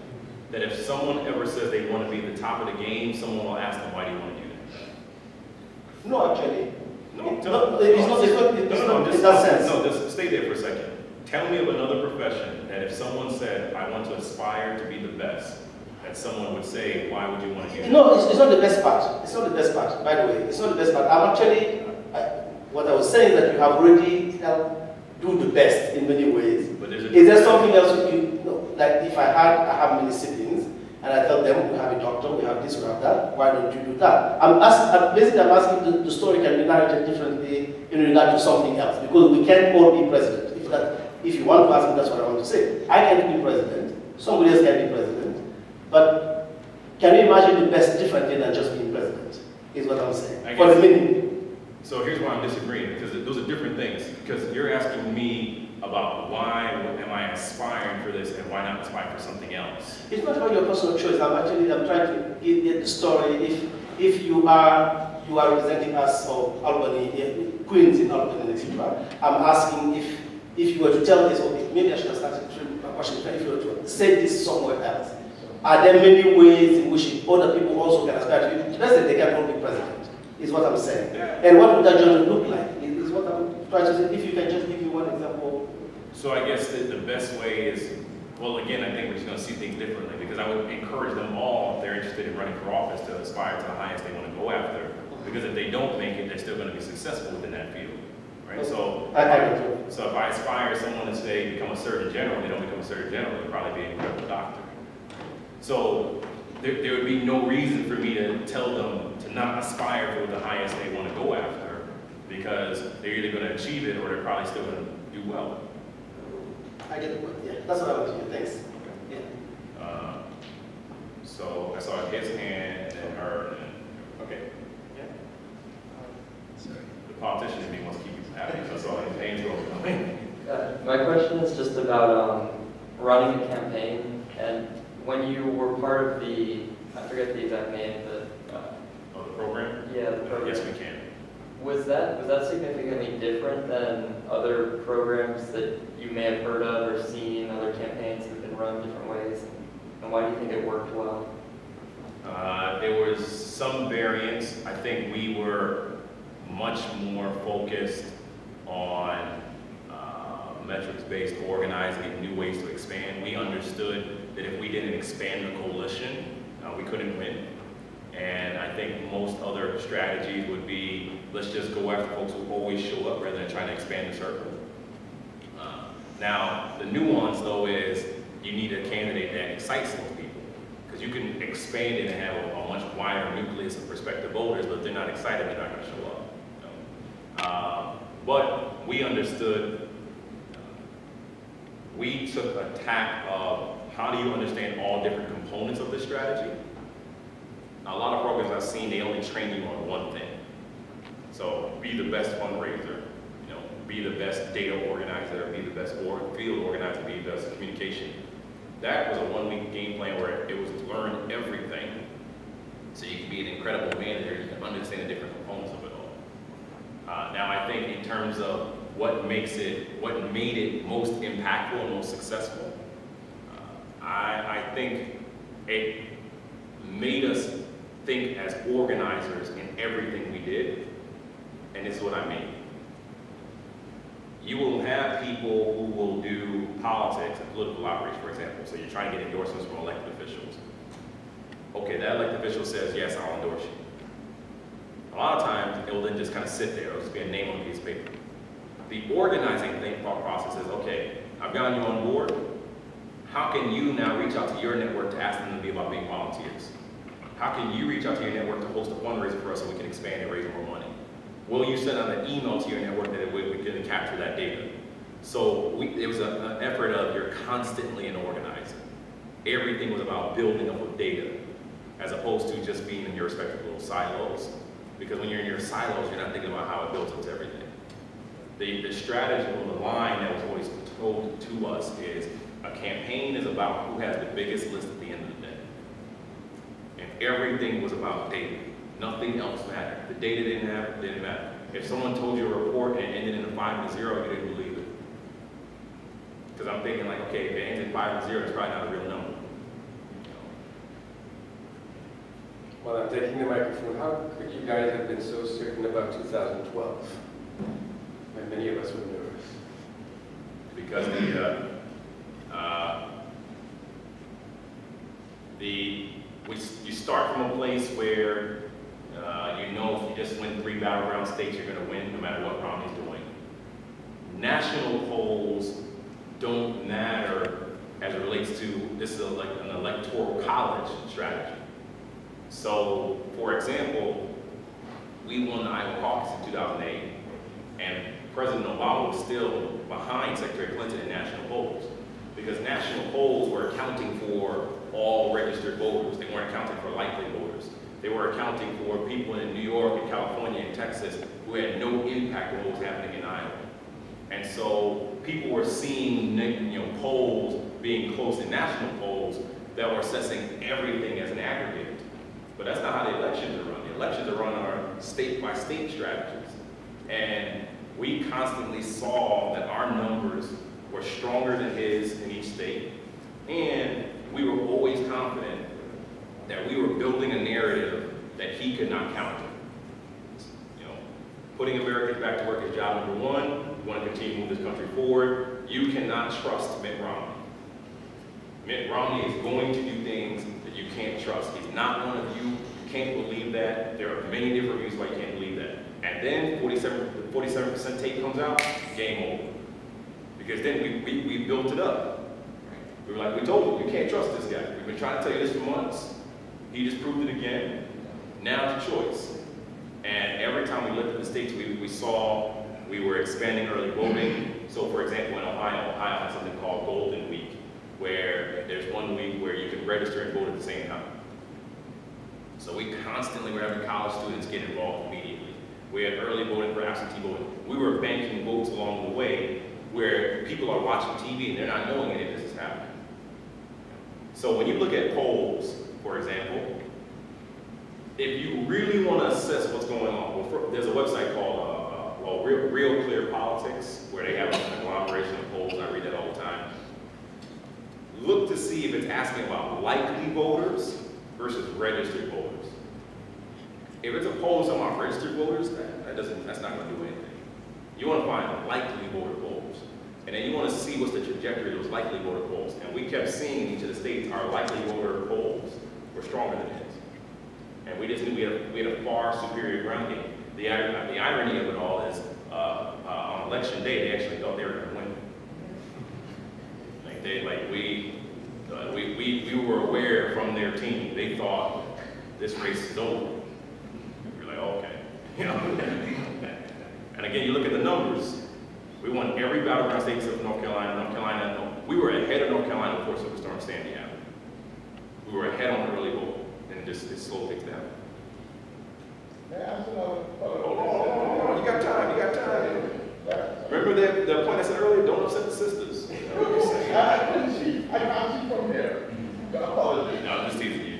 that if someone ever says they want to be at the top of the game, someone will ask them, why do you want to do that? No, actually. No, just stay there for a second. Tell me of another profession that if someone said, I want to aspire to be the best, that someone would say, why would you want to do that? No, it's not the best part. It's not the best part, by the way. It's not the best part. I'm actually, what I was saying is that you have already helped do the best in many ways. But is there something else you know? Like if I have many siblings, and I tell them, we have a doctor, we have this, we have that, why don't you do that? I'm basically asking the story can be narrated differently in regard to something else, because we can't all be president. If you want to ask me, that's what I want to say. I can't be president, somebody else can be president, but can we imagine the best differently than just being president, is what I'm saying, for the meaning. So here's why I'm disagreeing, because those are different things. Because you're asking me about why am I aspiring for this and why not aspire for something else? It's not about your personal choice. I'm trying to get the story. If you are representing us or Albany, Queens in Albany, etc. I'm asking if you were to tell this, or maybe I should have started Washington. If you were to say this somewhere else, are there many ways in which other people also can aspire to it? Let's say they can all be president. Is what I'm saying. Yeah. And what would that journey look like? Is what I'm trying to say. If you can just give me one example. So I guess the best way is, well, again, I think we're just going to see things differently, because I would encourage them all, if they're interested in running for office, to aspire to the highest they want to go after. Because if they don't make it, they're still going to be successful within that field, right? Okay. So if I aspire someone to say become a surgeon general, they don't become a surgeon general, they'll probably be an incredible doctor. So there would be no reason for me to tell them not aspire for the highest they want to go after, because they're either going to achieve it or they're probably still going to do well. I get the point, yeah. That's what I want to do, thanks. Okay. Yeah. So I saw his hand and her, and okay. Yeah. Sorry. The politician in me wants to keep you happy, so I saw his hands go. My question is just about running a campaign, and when you were part of the, I forget the exact name, but program? Yeah, the program. Yes We Can. Was that significantly different than other programs that you may have heard of or seen, other campaigns that have been run different ways? And why do you think it worked well? There was some variance. I think we were much more focused on metrics-based organizing, new ways to expand. We understood that if we didn't expand the coalition, we couldn't win. And I think most other strategies would be, let's just go after folks who always show up rather than trying to expand the circle. Now, the nuance though is you need a candidate that excites those people, because you can expand it and have a much wider nucleus of prospective voters, but if they're not excited, they're not going to show up. So, but we understood, we took a tack of how do you understand all different components of the strategy. A lot of programs I've seen, they only train you on one thing. So be the best fundraiser, you know, be the best data organizer, be the best field organizer, be the best communication. That was a one-week game plan where it was learn everything. So you can be an incredible manager, you can understand the different components of it all. Now I think in terms of what made it most impactful and most successful, I think it made us think as organizers in everything we did, and this is what I mean. You will have people who will do politics and political outreach, for example. So you're trying to get endorsements from elected officials. Okay, that elected official says, yes, I'll endorse you. A lot of times, it will then just kind of sit there. It will just be a name on a piece of paper. The organizing thought process is, okay, I've gotten you on board. How can you now reach out to your network to ask them to be about being volunteers? How can you reach out to your network to host a fundraiser for us so we can expand and raise more money? Will you send out an email to your network that we can capture that data? So it was an effort of you're constantly in organizing. Everything was about building up with data as opposed to just being in your respective little silos. Because when you're in your silos, you're not thinking about how it builds up to everything. The strategy or the line that was always told to us is a campaign is about who has the biggest list at the end of the day. Everything was about data. Nothing else mattered. The data didn't matter. If someone told you a report and ended in a 5 and a 0, you didn't believe it. Because I'm thinking like, okay, if it ends in 5 and 0, it's probably not a real number. While I'm taking the microphone, how could you guys have been so certain about 2012? And many of us were nervous. Because you start from a place where you know if you just win 3 battleground states, you're going to win no matter what Romney's doing. National polls don't matter as it relates to this is an electoral college strategy. So, for example, we won the Iowa caucus in 2008, and President Obama was still behind Secretary Clinton in national polls, because national polls were accounting for all registered voters. They weren't accounting for likely voters. They were accounting for people in New York and California and Texas who had no impact on what was happening in Iowa. And so people were seeing polls being close in national polls that were assessing everything as an aggregate. But that's not how the elections are run. The elections are run on state-by-state strategies. And we constantly saw that our numbers were stronger than his in each state. And we were always confident that we were building a narrative that he could not counter. Putting Americans back to work is job number one. We want to continue to move this country forward. You cannot trust Mitt Romney. Mitt Romney is going to do things that you can't trust. He's not one of you. You can't believe that. There are many different reasons why you can't believe that. And then 47% tape comes out, game over. Because then we built it up. We were like, we told you, you can't trust this guy. We've been trying to tell you this for months. He just proved it again. Now it's a choice. And every time we looked at the states, we saw we were expanding early voting. So for example, in Ohio has something called Golden Week, where there's 1 week where you can register and vote at the same time. So we constantly were having college students get involved immediately. We had early voting for absentee voting. We were banking votes along the way where people are watching TV and they're not knowing any of this is happening. So when you look at polls, for example, if you really want to assess what's going on, there's a website called Real Clear Politics, where they have an agglomeration of polls, and I read that all the time. Look to see if it's asking about likely voters versus registered voters. If it's a poll talking about registered voters, that's not going to do anything. You want to find likely voter polls, and then you want to see what's the trajectory of those likely voter polls. And we kept seeing in each of the states our likely voter polls were stronger than his, and we just knew we had a far superior ground game. The irony of it all is on election day they actually thought they were going to win. We were aware from their team, they thought this race is over. You're like, oh, okay. And again, you look at the numbers. We won every battleground state except North Carolina. We were ahead of North Carolina before Superstorm Sandy happened. We were ahead on the early vote, and it slowed things down. Hold on, you got time. Remember that point I said earlier, don't upset the sisters. I'm from here. Apologies. No, I'm just teasing you.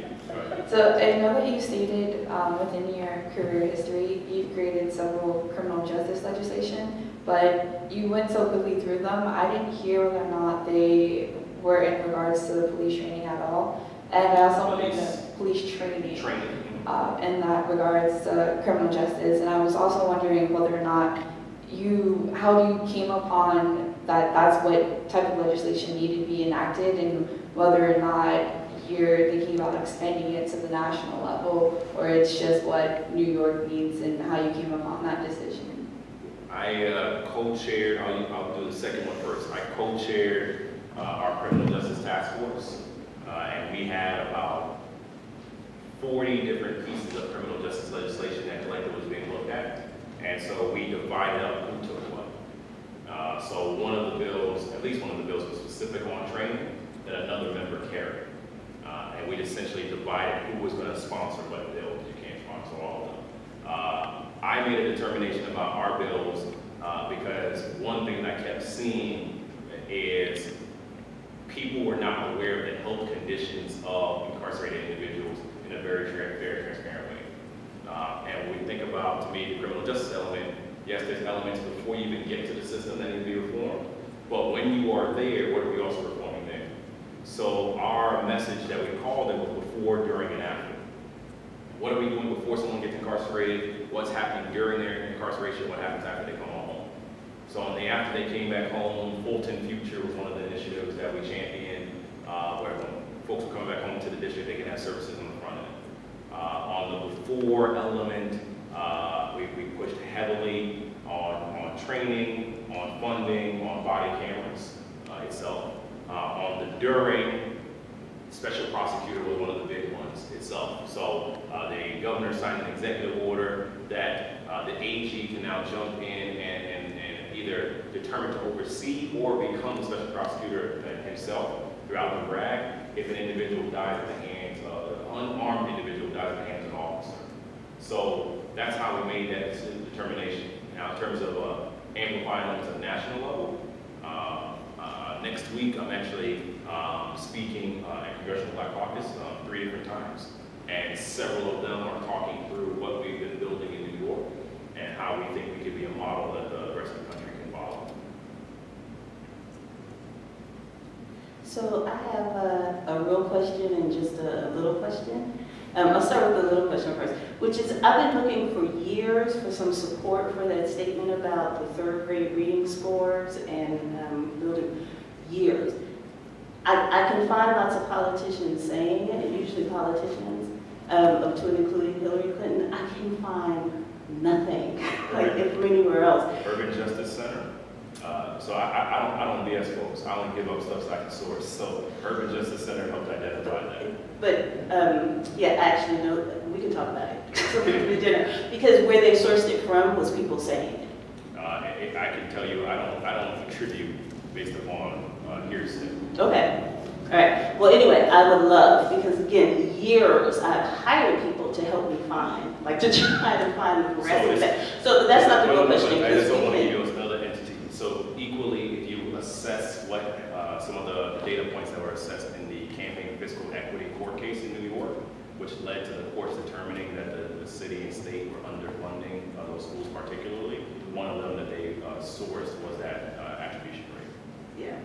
So I know that you've stated within your career history, you've created several criminal justice legislation, but you went so quickly through them, I didn't hear whether or not they were in regards to the police training at all. And I also wanted to police training in that regards to criminal justice. And I was also wondering whether or not how you came upon that that's what type of legislation needed to be enacted, and whether or not you're thinking about expanding it to the national level, or it's just what New York needs, and how you came upon that decision. I co-chaired, I'll do the second one first. I co-chaired our criminal justice task force, and we had about 40 different pieces of criminal justice legislation that collectively was being looked at. And so we divided up who took what. So one of the bills, at least one of the bills, was specific on training that another member carried. And we essentially divided who was going to sponsor what bill. You can't sponsor all of them. I made a determination about our bills because one thing that I kept seeing is people were not aware of the health conditions of incarcerated individuals in a very transparent way. And when we think about, to me, the criminal justice element, Yes, there's elements before you even get to the system that need to be reformed, but when you are there, what are we also reforming there? So our message that we called it was before, during, and after. What are we doing before someone gets incarcerated? What's happening during their incarceration? What happens after they come home? So on the after they came back home, Fulton Future was one of the initiatives that we championed, where when folks were coming back home to the district, they can have services on the front end. On the before element, we pushed heavily on training, on funding, on body cameras itself. On the during, special prosecutor was one of the big ones itself. So the governor signed an executive order that the AG can now jump in and either determine to oversee or become the special prosecutor himself throughout the RAG if an individual dies in the hands of an unarmed individual dies in the hands of an officer. So that's how we made that determination. Now in terms of amplifying on a national level, next week I'm actually speaking at Congressional Black Caucus 3 different times, and several of them are talking through what we've been building in New York and how we think we could be a model that the rest of the country can follow. So I have a real question and just a little question. I'll start with the little question first, which is I've been looking for years for some support for that statement about the 3rd grade reading scores and building years. I can find lots of politicians saying it, and usually politicians, up to and including Hillary Clinton. I can find nothing like from anywhere else. Urban Justice Center. So I don't BS folks. I only give up stuff so I can source. So Urban Justice Center helped identify that. But yeah, actually, no, we can talk about it for dinner because where they sourced it from was people saying it. If I can tell you, I don't attribute based upon. Hearsay. Okay. All right. Well, anyway, I would love, because again, years I've hired people to help me find, like to try to find the rest of that. So that's not the real question. I just don't want to give you another entity. So equally, if you assess what some of the data points that were assessed in the campaign fiscal equity court case in New York, which led to the courts determining that the city and state were underfunding those schools particularly, one of them that they sourced was that attribution rate. Yeah.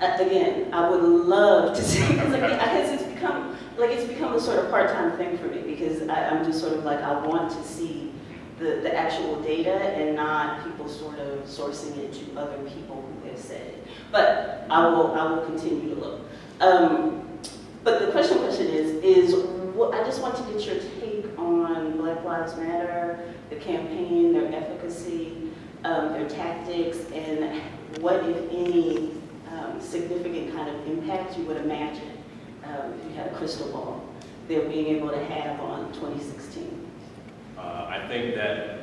Again, I would love to see, because it's become a sort of part-time thing for me, because I'm just sort of like, I want to see the actual data and not people sort of sourcing it to other people who have said it. But I will continue to look. But the question is what, I just want to get your take on Black Lives Matter, the campaign, their efficacy, their tactics, and what, if any, significant kind of impact you would imagine if you had a crystal ball they're being able to have on 2016? I think that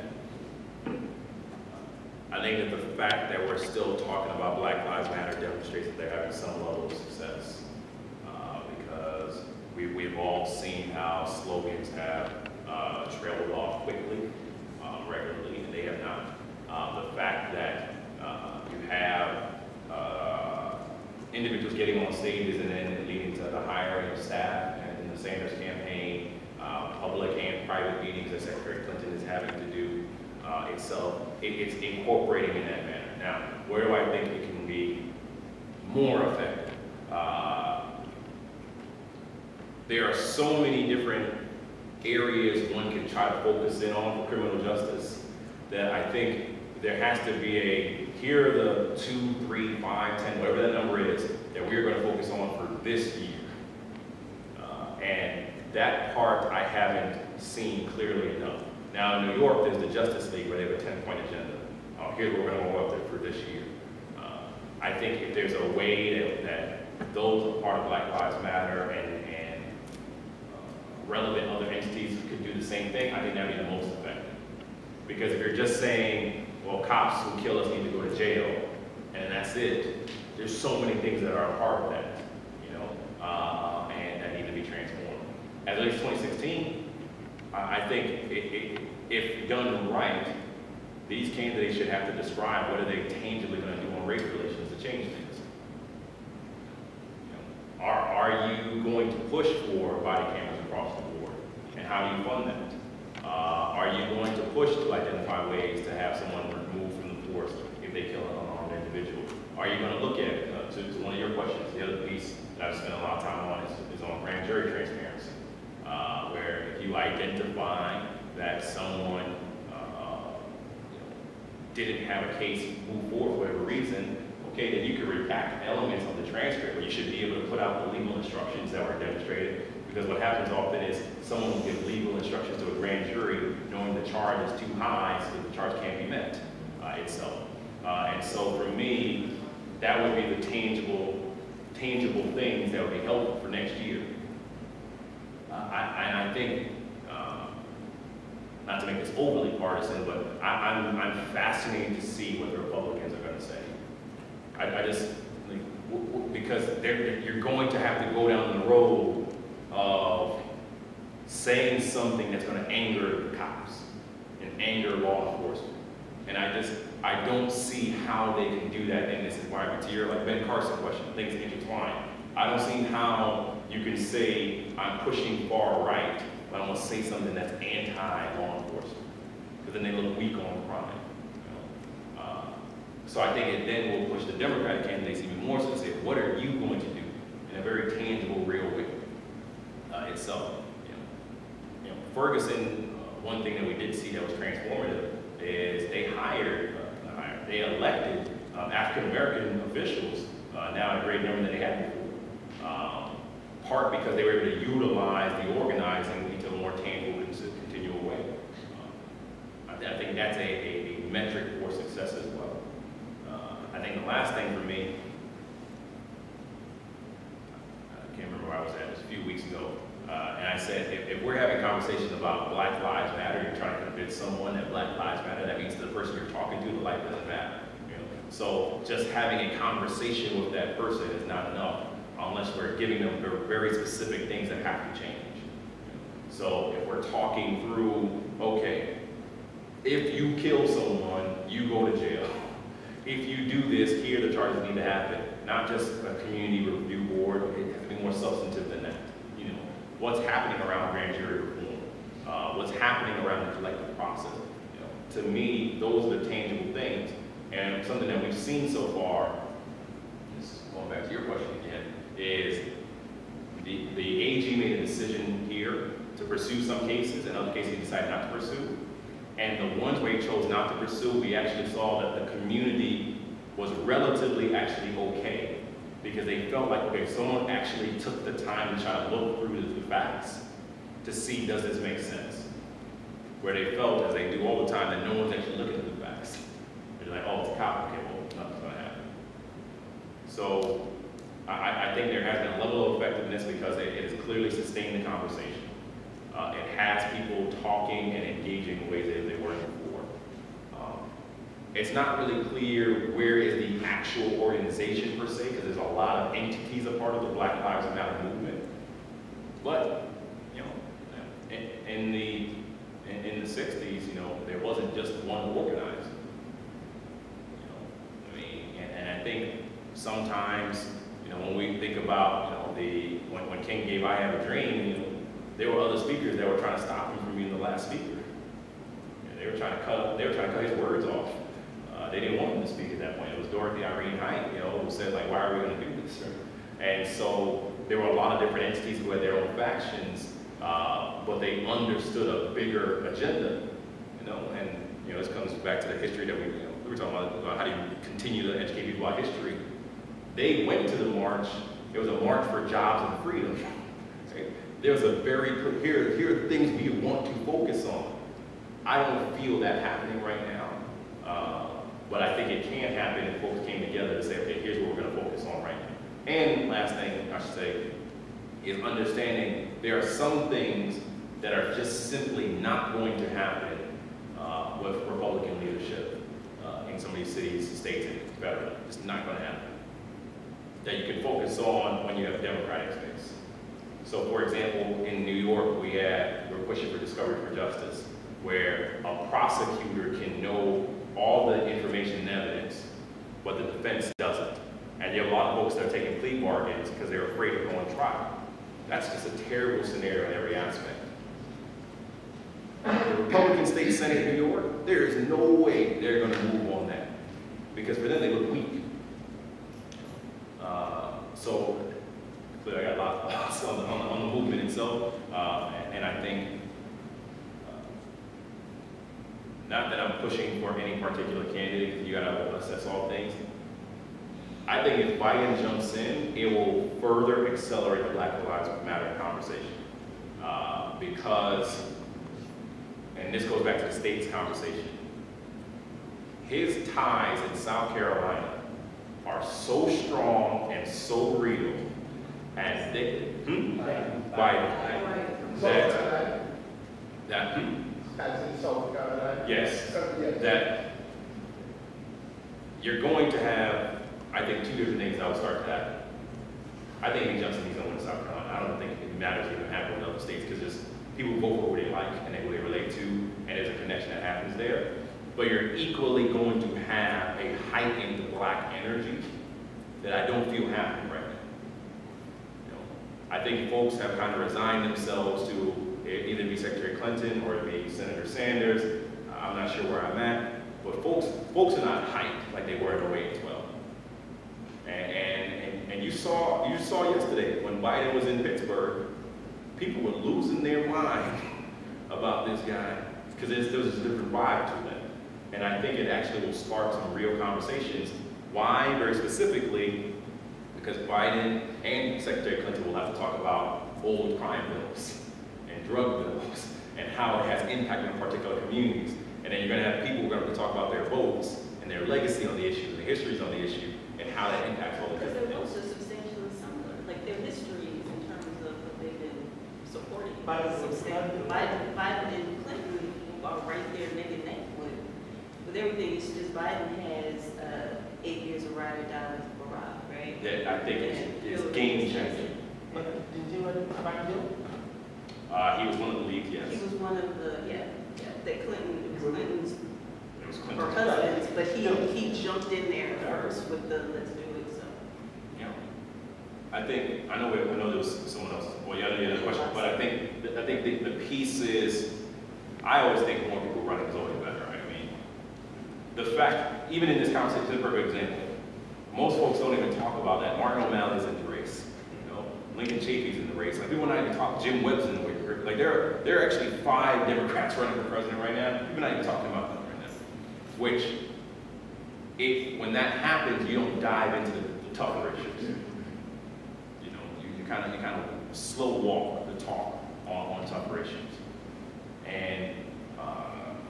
the fact that we're still talking about Black Lives Matter demonstrates that they're having some level of success because we've all seen how slogans have trailed off quickly, regularly, and they have not. The fact that you have individuals getting on stages and then leading to the hiring of staff and the Sanders campaign, public and private meetings that Secretary Clinton is having to do itself, it's incorporating in that manner. Now, where do I think it can be more effective? There are so many different areas one can try to focus in on for criminal justice that I think there has to be a, here are the 2, 3, 5, 10, whatever that number is, that we're going to focus on for this year. And that part I haven't seen clearly enough. Now in New York, there's the Justice League where they have a 10-point agenda. Here's what we're going to go up there for this year. I think if there's a way that those are part of Black Lives Matter and relevant other entities could do the same thing, I think that would be the most effective. Because if you're just saying, well, cops who kill us need to go to jail, and that's it, there's so many things that are a part of that, you know, and that need to be transformed. As of 2016, I think if done right, these candidates should have to describe what are they tangibly going to do on race relations to change things. You know, are you going to push for body cameras across the board, and how do you fund that? Are you going to push to identify ways to have someone are you going to look at, to one of your questions, the other piece that I've spent a lot of time on is on grand jury transparency, where if you identify that someone didn't have a case move forward for whatever reason, okay, then you can redact elements of the transcript, but you should be able to put out the legal instructions that were demonstrated, because what happens often is someone will give legal instructions to a grand jury knowing the charge is too high, so that the charge can't be met itself. And so for me, that would be the tangible things that would be helpful for next year. I think, not to make this overly partisan, but I'm fascinated to see what the Republicans are going to say. I just, because you're going to have to go down the road of saying something that's going to anger the cops and anger law enforcement. And I don't see how they can do that in this environment. To your, like Ben Carson question, things intertwined. I don't see how you can say, I'm pushing far right, but I'm going to say something that's anti-law enforcement, because then they look weak on crime. So I think it then will push the Democratic candidates even more so to say, what are you going to do in a very tangible, real way itself? You know, Ferguson, one thing that we did see that was transformative is they elected African-American officials now in a greater number than they had before, part because they were able to utilize the organizing into a more tangible and continual way. I think that's a metric for success as well. I think the last thing for me, I can't remember where I was at, it was a few weeks ago, and I said, if we're having conversations about Black Lives Matter, you're trying to convince someone that Black Lives Matter, that means to the person you're talking to, the life doesn't matter. You know? So just having a conversation with that person is not enough, unless we're giving them very specific things that have to change. So if we're talking through, okay, if you kill someone, you go to jail. If you do this, here the charges need to happen. Not just a community review board, it has to be more substantive than that. You know, what's happening around grand jury reform? What's happening around the collective process? You know, to me, those are the tangible things. And something that we've seen so far, just going back to your question again, is the AG made a decision here to pursue some cases, and other cases he decided not to pursue. And the ones where he chose not to pursue, we actually saw that the community was relatively actually okay, because they felt like, okay, someone actually took the time to try to look through the facts to see, does this make sense? Where they felt, as they do all the time, that no one's actually looking at the facts. They're like, oh, it's a cop, okay, well, nothing's gonna happen. So I think there has been a level of effectiveness because it has clearly sustained the conversation. It has people talking and engaging in ways that they weren't before. It's not really clear where is the actual organization per se, because there's a lot of entities a part of the Black Lives Matter movement. But you know, in the 60s, you know, there wasn't just one organizer. You know, I mean, and I think sometimes, you know, when we think about, you know, when King gave "I Have a Dream," you know, there were other speakers that were trying to stop him from being the last speaker. And they were trying to cut his words off. They didn't want him to speak at that point. It was Dorothy Irene Height, you know, who said, like, why are we going to do this? And so there were a lot of different entities who had their own factions, but they understood a bigger agenda, you know. And you know, this comes back to the history that we were talking about how do you continue to educate people about history. They went to the march. It was a march for jobs and freedom. There's a very clear, here are things we want to focus on. I don't feel that happening right now, but I think it can happen if folks came together to say, okay, here's what we're gonna focus on right now. And last thing I should say is understanding there are some things that are just simply not going to happen with Republican leadership in some of these cities, states, and federal. It's not gonna happen. That you can focus on when you have Democratic space. So for example, in New York, we're pushing for Discovery for Justice, where a prosecutor can know all the information and evidence, but the defense doesn't. And you have a lot of folks that are taking plea bargains because they're afraid of going to trial. That's just a terrible scenario in every aspect. The Republican State Senate in New York, there is no way they're gonna move on that, because for them they look weak. So clearly I got lost on the movement itself, and I think, not that I'm pushing for any particular candidate, you gotta assess all things. I think if Biden jumps in, it will further accelerate the Black Lives Matter conversation. Because, and this goes back to the state's conversation, his ties in South Carolina are so strong and so real as they, Biden, that you're going to have, I think, two different things that will start to happen. I think he jumps in, he's going to win South Carolina. I don't think it matters even happening in other states because just people vote for who they like and who they relate to, and there's a connection that happens there. But you're equally going to have a heightened Black energy that I don't feel happening right now. You know, I think folks have kind of resigned themselves to either be Secretary Clinton or to be Senator Sanders. I'm not sure where I'm at, but folks are not hyped like they were in 2012. And you saw yesterday when Biden was in Pittsburgh, people were losing their mind about this guy because there was a different vibe to them. And I think it actually will spark some real conversations. Why? Very specifically, because Biden and Secretary Clinton will have to talk about old crime bills and drug bills and how it has impact on particular communities. And then you're going to have people who are going to talk about their votes and their legacy on the issue, and their histories on the issue, and how that impacts all the different things. Because their votes are substantially similar, like their histories in terms of what they've been supporting. Biden and Clinton are right there neck and neck with everything. It's just Biden has 8 years of ride or die with Barack, right? Yeah, I think it's game changing. But did you know about Bill? He was one of the lead, yes. He was one of the, that Clinton, it was Clinton's husband's, but he jumped in there first with the let's do it, so. Yeah. I know there was someone else, well, the other question, but I think the piece is, I always think more people running is always better, right? I mean, the fact, even in this conversation, this is a perfect example, most folks don't even talk about that. Martin O'Malley's in the race, you know, Lincoln Chafee's in the race, like people not even talk, Jim Webb's in the race. Like there are actually 5 Democrats running for president right now. You're not even talking about them right now. Which, when that happens, you don't dive into the tougher issues. You know, you kind of slow walk the talk on tougher issues. And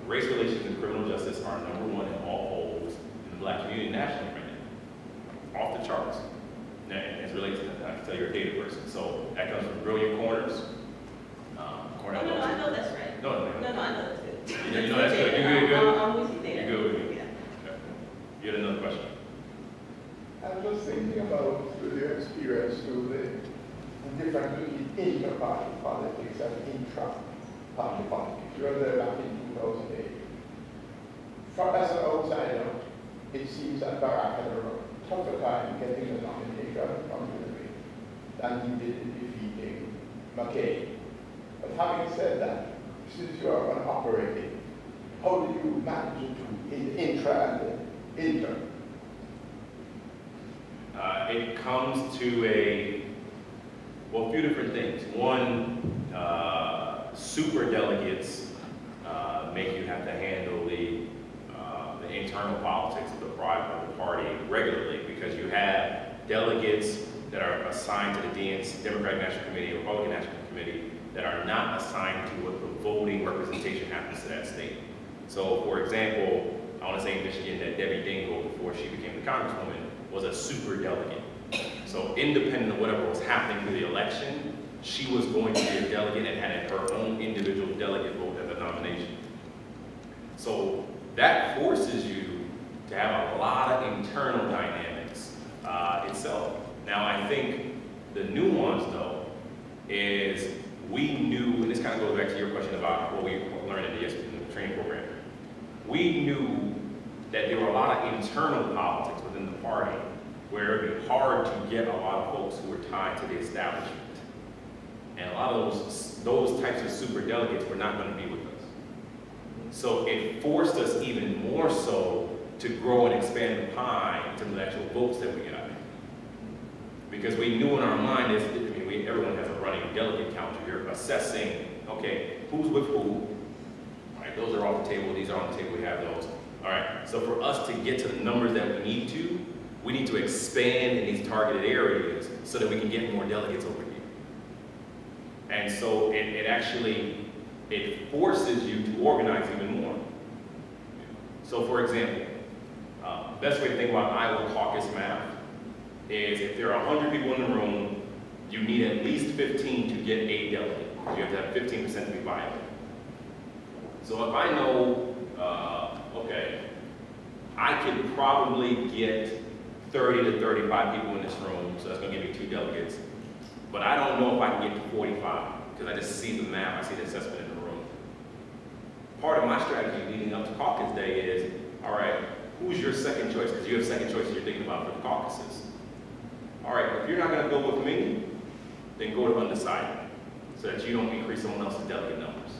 race relations and criminal justice are #1 in all polls in the Black community nationally right now, off the charts. And it's related to that. I can tell you're a data person, so that comes from brilliant corners. No, I know that's right. No, I know that's good. You know that's good. You're good. I'm with you there. You're good with me. Yeah. Okay. You had another question. I was just thinking about the experience through the different inter-party politics and intra-party politics. You were there back in 2008. As an outsider, it seems that Barack had a tougher time getting the nomination from Hillary than he did in defeating McCain. But having said that, since you are operating, how do you manage the intra and the inter? It comes to a few different things. One, super delegates make you have to handle the internal politics of the party regularly because you have delegates that are assigned to the DNC, Democratic National Committee, Republican National Committee, that are not assigned to what the voting representation happens to that state. So for example, I want to say in Michigan that Debbie Dingell, before she became the Congresswoman, was a super delegate. So independent of whatever was happening through the election, she was going to be a delegate and had her own individual delegate vote at the nomination. So that forces you to have a lot of internal dynamics itself. Now I think the nuance though is we knew, and this kind of goes back to your question about what we learned in the training program, we knew that there were a lot of internal politics within the party where it would be hard to get a lot of folks who were tied to the establishment. And a lot of those types of super delegates were not going to be with us. So it forced us even more so to grow and expand the pie in terms of the actual votes that we got. Because we knew in our mind, is, I mean, everyone has a running delegate counter here, assessing, okay, who's with who. All right, those are off the table, these are on the table, we have those. All right, so for us to get to the numbers that we need to expand in these targeted areas so that we can get more delegates over here. And so it actually, it forces you to organize even more. So for example, best way to think about Iowa caucus math is if there are 100 people in the room, you need at least 15 to get a delegate. You have to have 15% to be viable. So if I know, okay, I could probably get 30 to 35 people in this room, so that's gonna give me 2 delegates. But I don't know if I can get to 45, because I just see the map, I see the assessment in the room. Part of my strategy leading up to caucus day is, all right, who's your second choice? Because you have second choices you're thinking about for the caucuses. All right, if you're not gonna go with me, then go to undecided, so that you don't increase someone else's delegate numbers.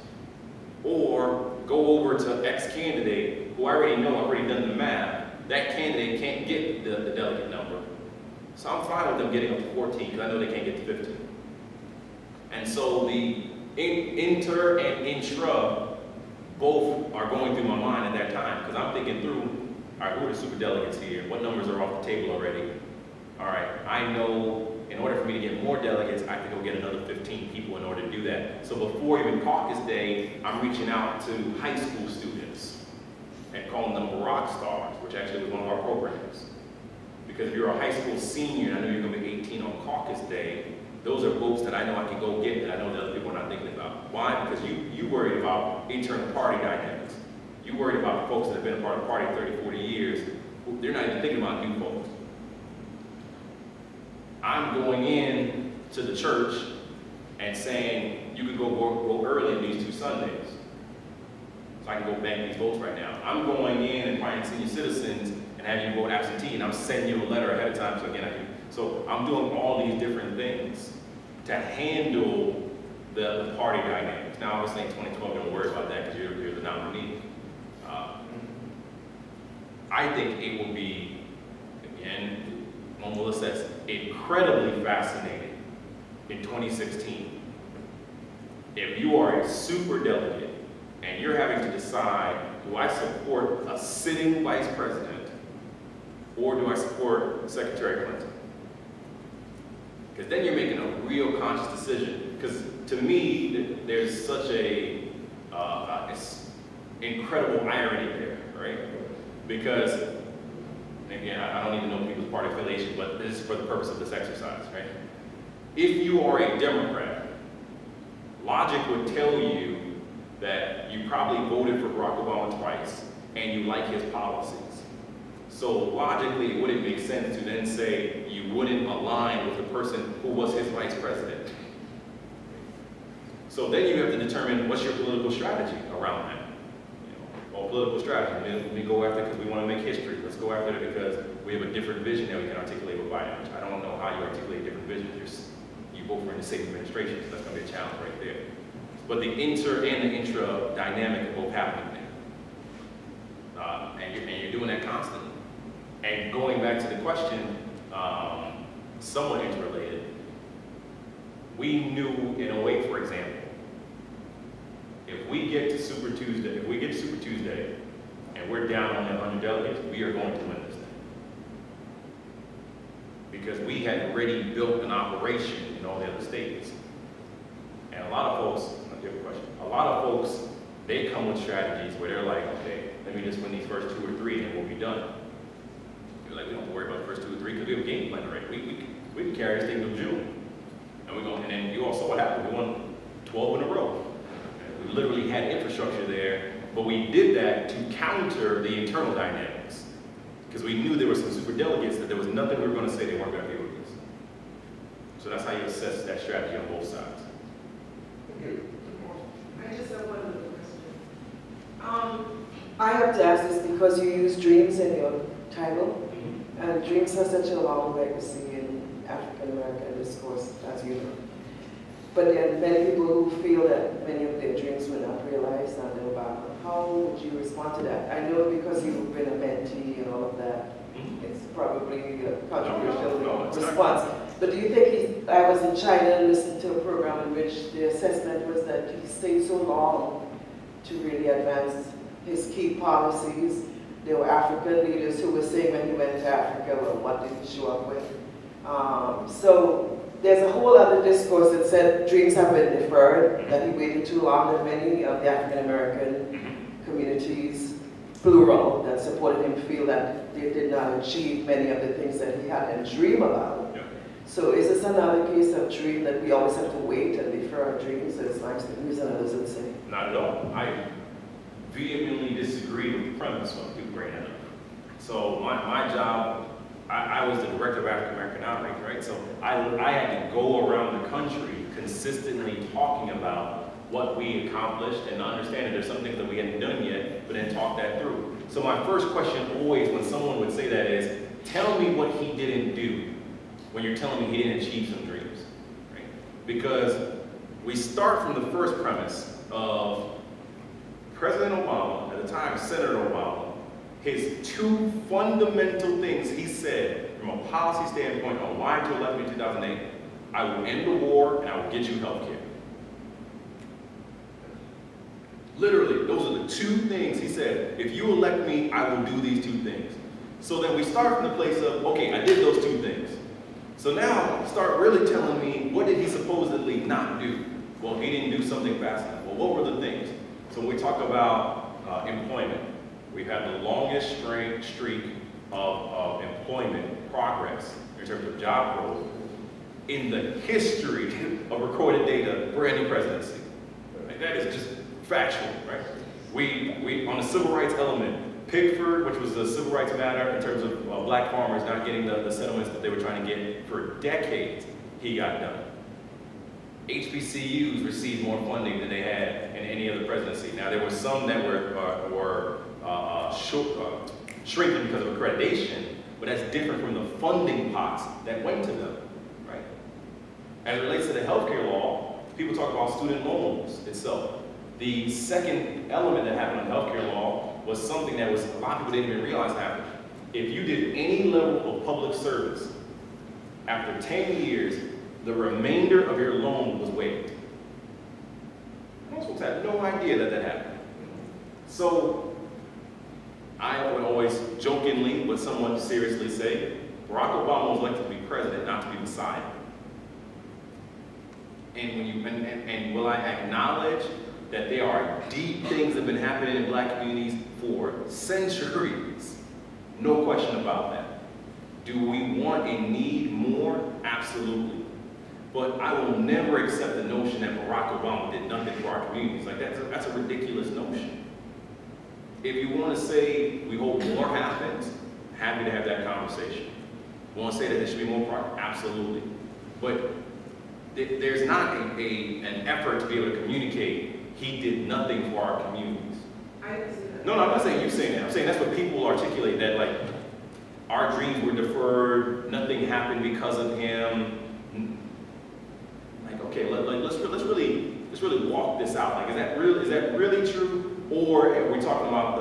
Or go over to X candidate, who I already know, I've already done the math, that candidate can't get the delegate number. So I'm fine with them getting up to 14, because I know they can't get to 15. And so the inter and intra both are going through my mind at that time, because I'm thinking through, all right, who are the superdelegates here? What numbers are off the table already? All right, I know in order for me to get more delegates, I have to go get another 15 people in order to do that. So before even caucus day, I'm reaching out to high school students and calling them rock stars, which actually was one of our programs. Because if you're a high school senior and I know you're gonna be 18 on caucus day, those are votes that I know I can go get that I know the other people are not thinking about. Why? Because you worried about internal party dynamics. You worried about folks that have been a part of the party 30, 40 years, who, they're not even thinking about new folks. I'm going in to the church and saying, you can go early in these 2 Sundays. So I can go bank these votes right now. I'm going in and finding senior citizens and having you vote absentee, and I'm sending you a letter ahead of time. So again, I'm doing all these different things to handle the party dynamics. Now, I was saying 2012, don't worry about that because you're the nominee. I think it will be, again, one will assess, incredibly fascinating in 2016. If you are a super delegate and you're having to decide, do I support a sitting vice president or do I support Secretary Clinton? Because then you're making a real conscious decision. Because to me, there's such a incredible irony there, right? Because again, I don't even know people's party affiliation, but this is for the purpose of this exercise, right? If you are a Democrat, logic would tell you that you probably voted for Barack Obama twice and you like his policies. So logically, would it make sense to then say you wouldn't align with the person who was his vice president? So then you have to determine what's your political strategy around that. Political strategy. We go after it because we want to make history. Let's go after it because we have a different vision that we can articulate with Biden, which I don't know how you articulate different visions. You both were in the same administration, so that's going to be a challenge right there. But the inter and the intra dynamic are both happening there. And you're doing that constantly. And going back to the question, somewhat interrelated, we knew in 2008, for example, if we get to Super Tuesday, and we're down on that 100 delegates, we are going to win this thing. Because we had already built an operation in all the other states. And a lot of folks, they come with strategies where they're like, okay, let me just win these first 2 or 3 and we'll be done. You're like, we don't have to worry about the first 2 or 3 because we have a game plan already. We can carry this thing till June. And we're going, and then you all saw what happened. We won 12 in a row. Literally had infrastructure there, but we did that to counter the internal dynamics. Because we knew there were some super delegates that there was nothing we were going to say they weren't going to be with us. So that's how you assess that strategy on both sides. Okay. I just have one little question. I have to ask this because you use dreams in your title. Mm-hmm. Dreams have such a long legacy in African-American discourse, as you know. But there are many people who feel that many of their dreams were not realized under Obama. How would you respond to that? I know because you've been a mentee and all of that, it's probably a controversial response. But do you think he, I was in China and listened to a program in which the assessment was that he stayed so long to really advance his key policies. There were African leaders who were saying when he went to Africa, well, what did he show up with? So there's a whole other discourse that said dreams have been deferred, that he waited too long, that many of the African-American communities, plural, that supported him feel that they did not achieve many of the things that he had and dream about. Yeah. So is this another case of dream that we always have to wait and defer our dreams, as Langston Hughes and others would say? Not at all. I vehemently disagree with the premise when people bring that up. So my job, I was the director of African American Outreach, right? So I had to go around the country consistently talking about what we accomplished and understand that there's some things that we hadn't done yet, but then talk that through. So my first question always when someone would say that is, tell me what he didn't do when you're telling me he didn't achieve some dreams, right? Because we start from the first premise of President Obama, at the time Senator Obama, his two fundamental things he said from a policy standpoint on why to elect me in 2008, I will end the war and I will get you health care. Literally, those are the two things he said. If you elect me, I will do these two things. So then we start from the place of, okay, I did those two things. So now start really telling me, what did he supposedly not do? Well, he didn't do something fast enough. Well, what were the things? So when we talk about employment, we've had the longest streak of employment progress in terms of job growth in the history of recorded data for any presidency. Like, that is just factual, right? We on the civil rights element, Pickford, which was the civil rights matter in terms of black farmers not getting the settlements that they were trying to get for decades, he got done. HBCUs received more funding than they had in any other presidency. Now there were some that were shrinking because of accreditation, but that's different from the funding pots that went to them, right? As it relates to the healthcare law, people talk about student loans itself. The second element that happened on healthcare law was something that was a lot of people didn't even realize happened. If you did any level of public service, after 10 years, the remainder of your loan was waived. Most folks had no idea that that happened. So I would always jokingly, but somewhat seriously say, Barack Obama was elected to be president, not to be Messiah. And when you and will I acknowledge that there are deep things that have been happening in black communities for centuries? No question about that. Do we want and need more? Absolutely. But I will never accept the notion that Barack Obama did nothing for our communities. Like, that's a ridiculous notion. If you want to say we hope more happens, happy to have that conversation. Want to say that there should be more progress? Absolutely. But there's not an effort to be able to communicate he did nothing for our communities. No, I'm not saying you saying that. I'm saying that's what people articulate, that like our dreams were deferred, nothing happened because of him. Like, okay, let's really walk this out. Like, is that really true? Or if we're talking about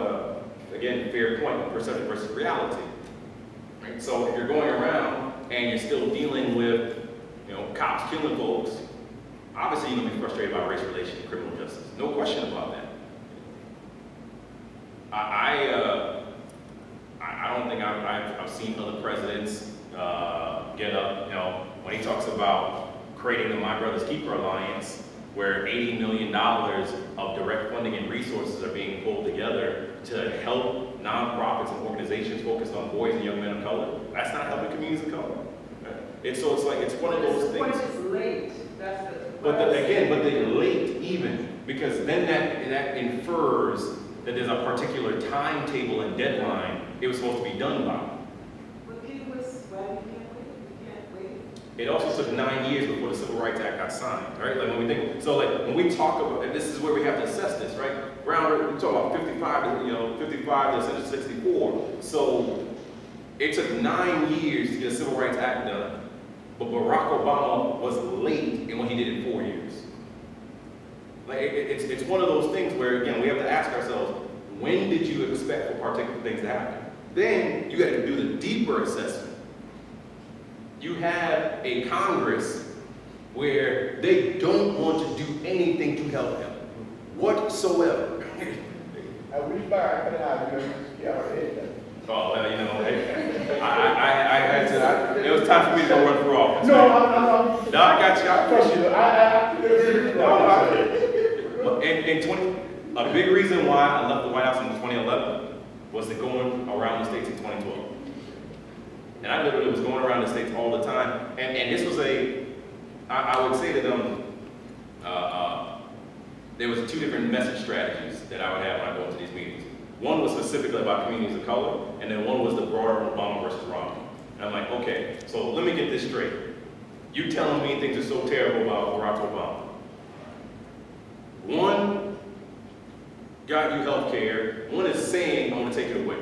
the, again, fair point, perception versus reality. Right? So if you're going around and you're still dealing with, you know, cops killing folks, obviously you're gonna be frustrated about race relations and criminal justice. No question about that. I don't think I've seen other presidents get up, you know, when he talks about creating the My Brother's Keeper Alliance, where $80 million of direct funding and resources are being pulled together to help nonprofits and organizations focused on boys and young men of color. That's not helping communities of color. And so it's like, it's one of those things. It's late. That's the, but the late even, because then that infers that there's a particular timetable and deadline it was supposed to be done by. But people was, well, we can't wait. It also took 9 years before the Civil Rights Act got signed, right? Like, when we think, so like when we talk about, and this is where we have to assess this, right? Browder, we talk about 55 to 64. So it took 9 years to get a Civil Rights Act done. But Barack Obama was late in when he did it 4 years. Like, it's one of those things where, again, we have to ask ourselves, when did you expect for particular things to happen? Then you got to do the deeper assessment. You have a Congress where they don't want to do anything to help them, whatsoever. Oh, well, you know, I had to, it was time for me to run for office. No, no, no, I got you, I appreciate it. A big reason why I left the White House in 2011 was to going around the states in 2012. And I literally was going around the states all the time. And this was a, I would say that there was two different message strategies that I would have when I go into these meetings. One was specifically about communities of color, and then one was the broader Obama versus Romney. And I'm like, okay, so let me get this straight. You telling me things are so terrible about Barack Obama. One got you health care, one is saying, I'm gonna take it away.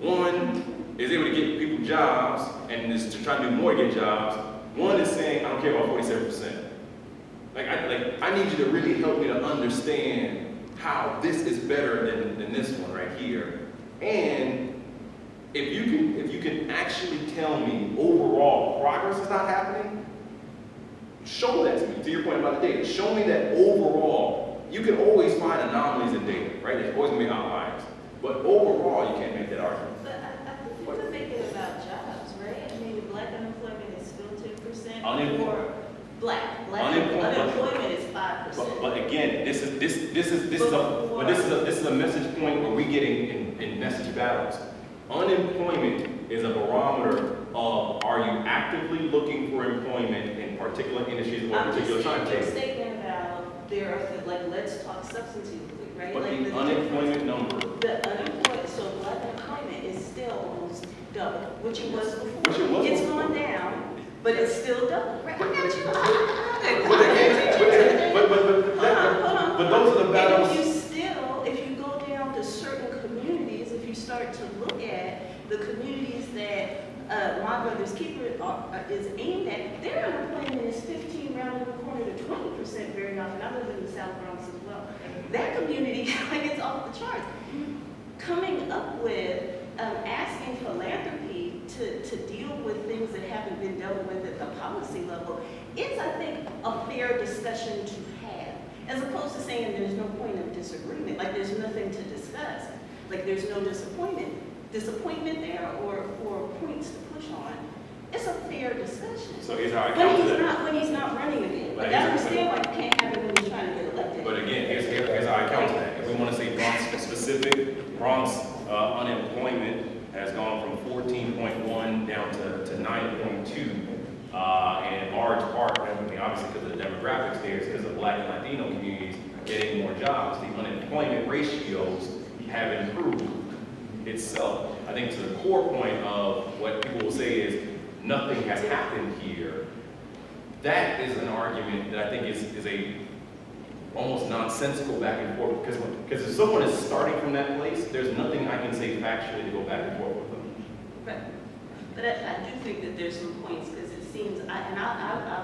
One is able to get people jobs, and is trying to do more to get jobs. One is saying, I don't care about 47%. Like, I need you to really help me to understand how this is better than this one right here. And if you can actually tell me overall progress is not happening, show that to me, to your point about the data. Show me that overall, you can always find anomalies in data, right? There's always gonna be outliers. But overall, you can't make that argument. But I think you could make it about jobs, right? I mean, black unemployment is still 10%. Unemployment. Black unemployment is 5%. But again, this is a message point where we're getting in message battles. Unemployment is a barometer of, are you actively looking for employment in particular industries or particular time periods? I'm just thinking about let's talk substantively, right? But like the unemployment number. The unemployment, so black unemployment is still almost double, which it was before. It's gone down. But it's still double. Right? But those are the battles. And if you go down to certain communities, if you start to look at the communities that My Brother's Keeper is aimed at, their unemployment is 15 round in the corner to 20% very often. I live in the South Bronx as well. That community, like, it's off the charts. Coming up with asking philanthropy to deal with things that haven't been dealt with at the policy level, it's, I think, a fair discussion to have, as opposed to saying there's no point of disagreement, like there's nothing to discuss, like there's no disappointment there or points to push on. It's a fair discussion. So here's how I when he's not running again. Like, I understand why you can't have it when he's trying to get elected. But again, here's how I counter that. If we want to say Bronx specific, Bronx unemployment has gone from 14.1 down to 9.2, and in large part, I mean, obviously because of the demographics there, it's because of black and Latino communities getting more jobs. The unemployment ratios have improved itself. I think to the core point of what people will say is nothing has happened here, that is an argument that I think is a almost nonsensical back and forth, because if someone is starting from that place, there's nothing I can say factually to go back and forth with them. Right. But I do think that there's some points, because it seems, I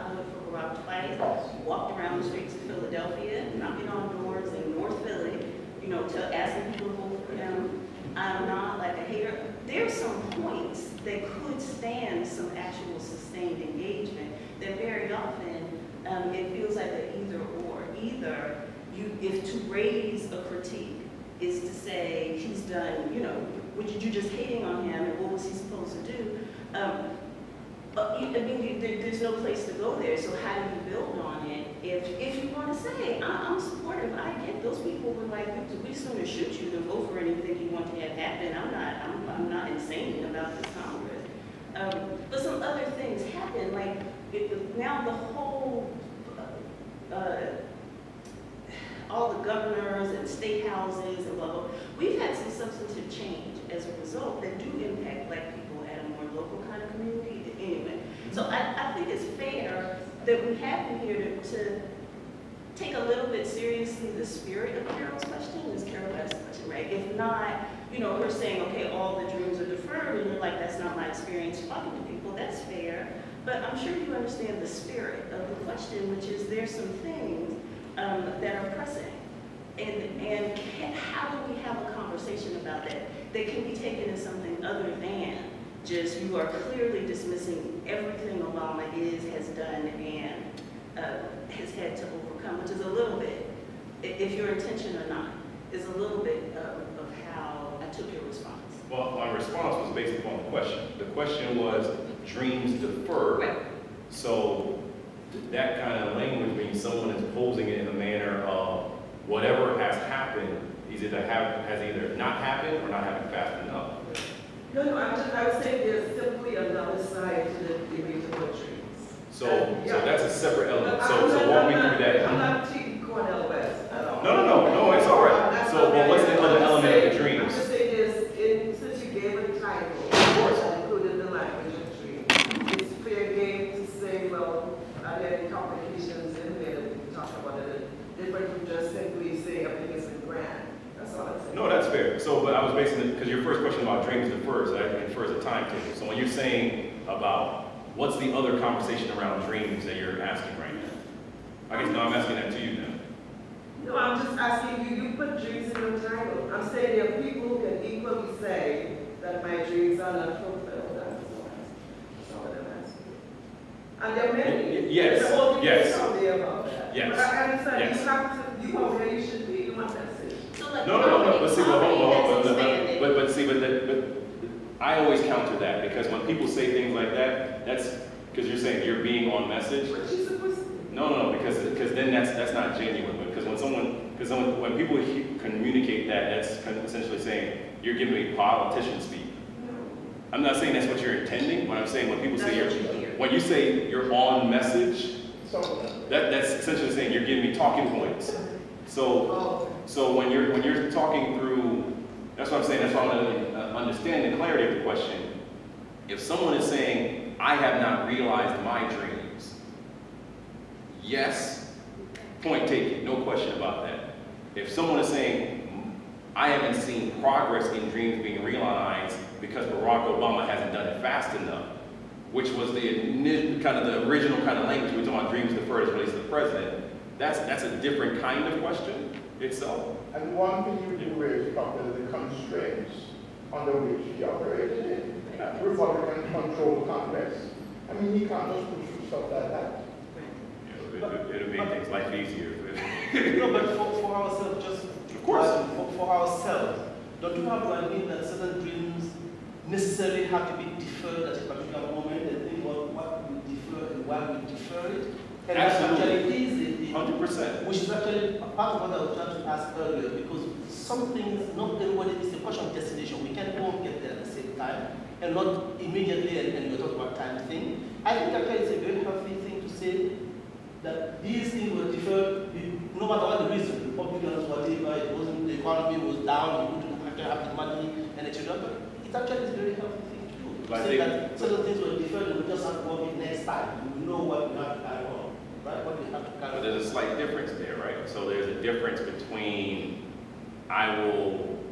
voted for Barack twice, walked around the streets of Philadelphia, knocking on doors in North Philly, you know, to asking people to vote for them. I'm not like a hater. There's some points that could stand some actual sustained engagement that very often it feels like an either or. Either you, if to raise a critique is to say he's done, you know, which you're just hating on him and what was he supposed to do? I mean, there's no place to go there, so how do you build on it? If you want to say, I'm supportive, I get those people who are like, we sooner shoot you than vote for anything you want to have happen. I'm not insane about this Congress. But some other things happen, like now the whole, all the governors and state houses and blah, blah, blah. We've had some substantive change as a result that do impact black people at a more local kind of community anyway. So I think it's fair that we happen here to take a little bit seriously the spirit of Carol's question, is Carol asked the question, right? If not, you know, we're saying, okay, all the dreams are deferred, and you're like, that's not my experience talking to people, that's fair. But I'm sure you understand the spirit of the question, which is there's some things that are pressing, and how do we have a conversation about that that can be taken as something other than Just, you are clearly dismissing everything Obama is, has done, and has had to overcome, which is a little bit, if your intention or not, is a little bit of how I took your response. Well, my response was based upon the question. The question was, dreams deferred. Right. So that kind of language means someone is posing it in a manner of whatever has happened is either has either not happened or not happened fast enough. No, no, I would say there's simply another side to the original dreams. So, so that's a separate element. So walk me through that. I'm not cheating Cornel West at all. No, it's all right. So, well, what's the other element of the dreams? I'm just saying this, since you gave a title, of course, including the language of dreams, it's fair game to say, well, are there any complications in there that we can talk about it? Different from just simply saying, I think it's a grand. No, that's fair. So, but I was basing it, because your first question about dreams defers, that infers a timetable. So when you're saying about what's the other conversation around dreams that you're asking right now? I guess, no, I'm asking that to you now. No, I'm just asking you, you put dreams in your title. I'm saying there are people who can equally say that my dreams are not fulfilled. That's all I'm asking. And there are many. Yes. There's all yes. Out there about that. Yes. But I understand, yes. You have to, you know where you should be, you want that. No. But see, but I always counter that, because when people say things like that, that's because you're saying you're being on message. No, because then that's not genuine. Because when people communicate that, that's kind of essentially saying you're giving me politician speak. I'm not saying that's what you're intending. But I'm saying when people say you're on message, that's essentially saying you're giving me talking points. So when you're talking through, that's what I'm saying, that's why I want to understand the clarity of the question. If someone is saying, I have not realized my dreams, yes, point taken, no question about that. If someone is saying, I haven't seen progress in dreams being realized because Barack Obama hasn't done it fast enough, which was the original kind of language we were talking about, dreams deferred as relates to the president, that's a different kind of question itself. And one thing you do raise, Doctor, the constraints under which he operated in Republican control Congress. I mean, he can't just push through stuff like that. It'll make things life easier. No, but for ourselves, just of course, for ourselves, don't you have to admit that certain dreams necessarily have to be deferred at a particular moment? And think about what we defer and why we defer it. And absolutely. 100%. Which is actually part of what I was trying to ask earlier, because some things, not everybody, it's a question of destination. We can't all get there at the same time, and not immediately, and we're talking about time thing. I think actually it's a very healthy thing to say that these things were deferred, no matter what the reason, Republicans, whatever, it wasn't, the economy was down, you wouldn't have to have the money, and etc. But it's actually a very healthy thing to do. To say that certain things were deferred, and we just have to work it next time. We know what we have to carry on. Right? But there's a slight difference there, right? So there's a difference between I will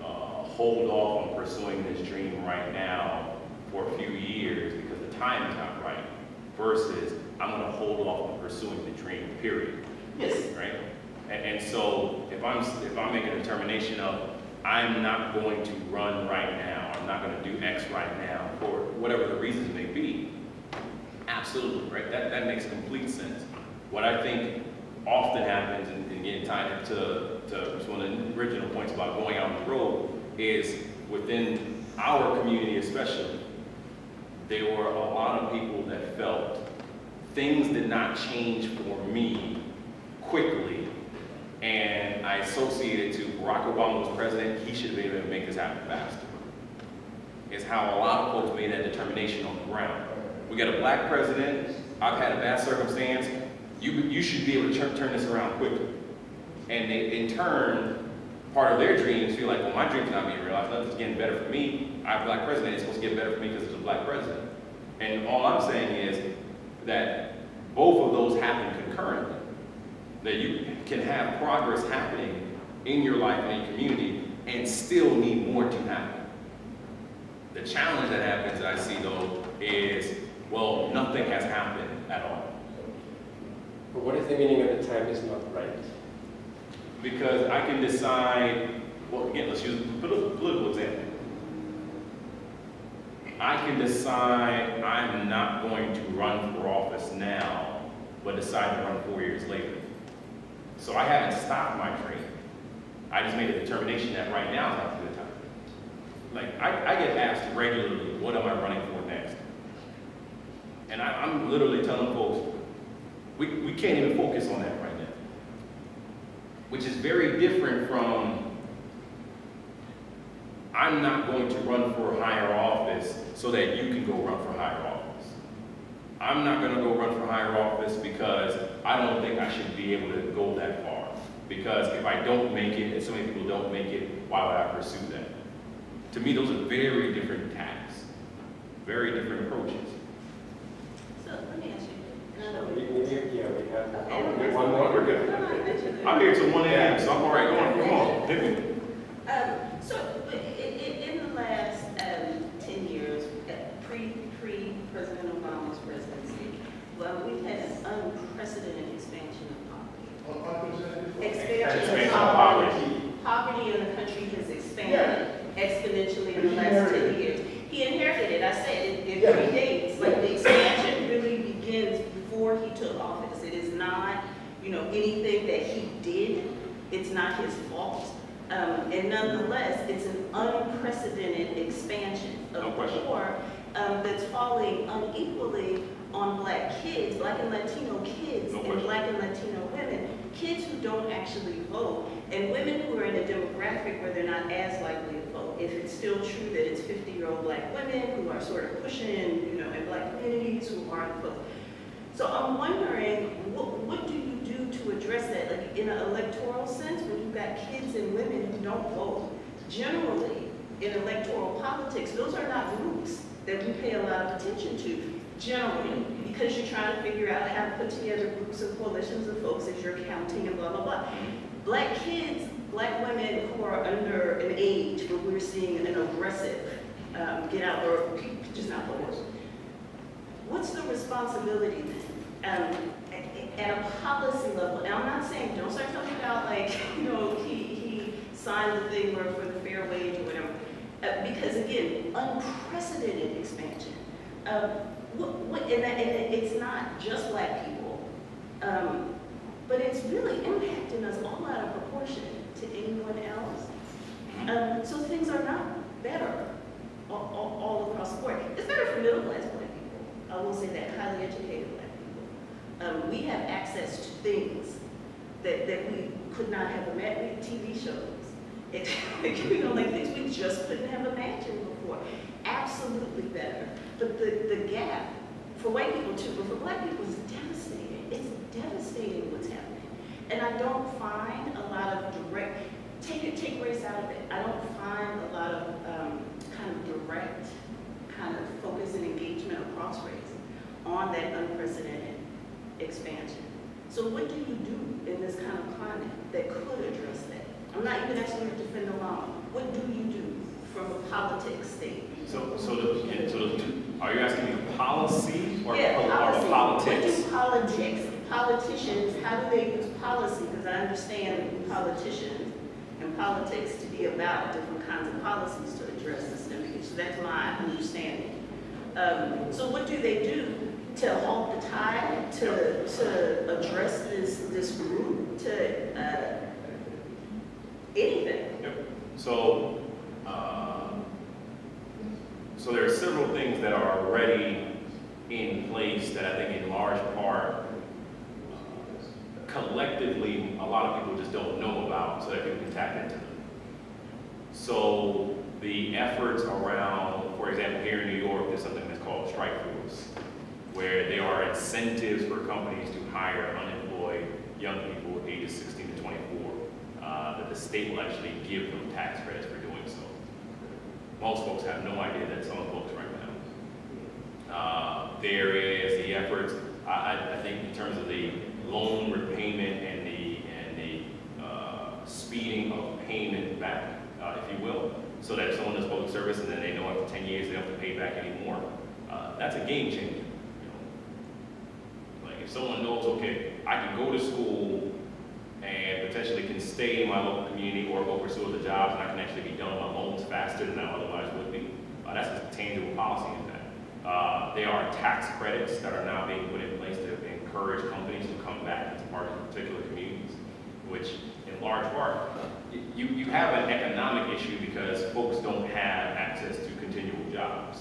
hold off on pursuing this dream right now for a few years because the time is not right, versus I'm going to hold off on pursuing the dream, period. Yes. Right? And so if I'm making a determination of I'm not going to run right now, I'm not going to do X right now, for whatever the reasons may be, absolutely, right? That makes complete sense. What I think often happens, and again, tying it to one of the original points about going out on the road, is within our community especially, there were a lot of people that felt things did not change for me quickly, and I associated to Barack Obama was president, he should have been able to make this happen faster. It's how a lot of folks made that determination on the ground. We got a black president, I've had a bad circumstance, you should be able to turn this around quickly. And they, in turn, part of their dreams feel like, well, my dream's not being realized, nothing's getting better for me, I'm a black president, it's supposed to get better for me because it's a black president. And all I'm saying is that both of those happen concurrently. That you can have progress happening in your life and your community and still need more to happen. The challenge that happens, I see though, is, well, nothing has happened at all. But what is the meaning of the time is not right? Because I can decide, well, again, let's use a political example. I can decide I'm not going to run for office now, but decide to run 4 years later. So I haven't stopped my dream. I just made a determination that right now is not the good time. Like, I get asked regularly, what am I running for next? And I'm literally telling folks, we can't even focus on that right now. Which is very different from, I'm not going to run for a higher office so that you can go run for higher office. I'm not going to go run for higher office because I don't think I should be able to go that far. Because if I don't make it, and so many people don't make it, why would I pursue that? To me, those are very different tactics, very different approaches. So let me ask you another one. We have one more. We're good. I'm here till 1 a.m., so I'm all right going. Come on, hit me. So in the last 10 years, pre-President Obama's presidency, well, we've had an unprecedented expansion of poverty. Poverty in the country has expanded exponentially in the last 10 years. He inherited it. I said it predates. Like, the expansion really begins before he took office. It is not, you know, anything that he did. It's not his fault. And nonetheless, it's an unprecedented expansion of poor that's falling unequally on black kids, black and Latino kids, and black and Latino women, kids who don't actually vote, and women who are in a demographic where they're not as likely to vote. If it's still true that it's 50-year-old black women who are sort of pushing, you know, in black communities who aren't voting. So I'm wondering, what do you do to address that? Like, in an electoral sense, when you've got kids and women who don't vote, generally, in electoral politics, those are not groups that we pay a lot of attention to. Generally, because you're trying to figure out how to put together groups and coalitions of folks as you're counting and blah, blah, blah. Black kids, black women who are under an age where we're seeing an aggressive get out or just not voters. What's the responsibility at a policy level? And I'm not saying don't start talking about, like, you know, he signed the thing for the fair wage or whatever. Because again, unprecedented expansion. And it's not just black people, but it's really impacting us all out of proportion to anyone else. So things are not better all across the board. It's better for middle-class black people. I will say that, highly educated black people. We have access to things that we could not have imagined, TV shows. It, you know, like things we just couldn't have imagined before. Absolutely better. But the gap, for white people too, but for black people, is devastating. It's devastating what's happening. And I don't find a lot of direct, take race out of it, I don't find a lot of kind of direct kind of focus and engagement across race on that unprecedented expansion. So what do you do in this kind of climate that could address that? I'm not even asking you to defend the law. What do you do from a politics standpoint? Are you asking me the policy or politics? What do politicians, how do they use policy? Because I understand politicians and politics to be about different kinds of policies to address systemic issues. So that's my understanding. So what do they do to halt the tide, to address this group, to anything? Yep. So there are several things that are already in place that I think in large part, collectively, a lot of people just don't know about so that people can tap into them. So the efforts around, for example, here in New York, there's something that's called Strike Force, where there are incentives for companies to hire unemployed young people ages 16 to 24, that the state will actually give them tax credits for doing. Most folks have no idea that some folks right now. There is the efforts, I think, in terms of the loan repayment and the speeding of payment back, if you will, so that if someone does public service and then they know after 10 years they don't have to pay back anymore, that's a game changer. You know? Like, if someone knows, okay, I can go to school and potentially can stay in my local community or go pursue other jobs, and I can actually be done with my loans faster than I otherwise would be. That's a tangible policy in that. They are tax credits that are now being put in place to encourage companies to come back into particular communities, which in large part, you have an economic issue because folks don't have access to continual jobs.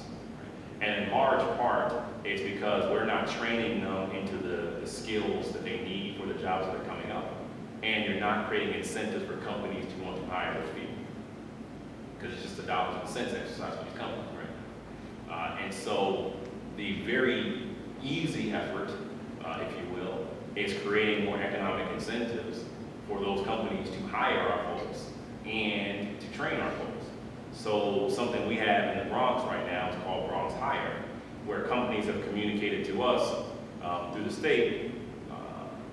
And in large part, it's because we're not training them into the skills that they need for the jobs that are coming up. And you're not creating incentives for companies to want to hire those people. Because it's just a dollars and cents exercise for these companies right now. And so the very easy effort, if you will, is creating more economic incentives for those companies to hire our folks and to train our folks. So something we have in the Bronx right now is called Bronx Hire, where companies have communicated to us through the state,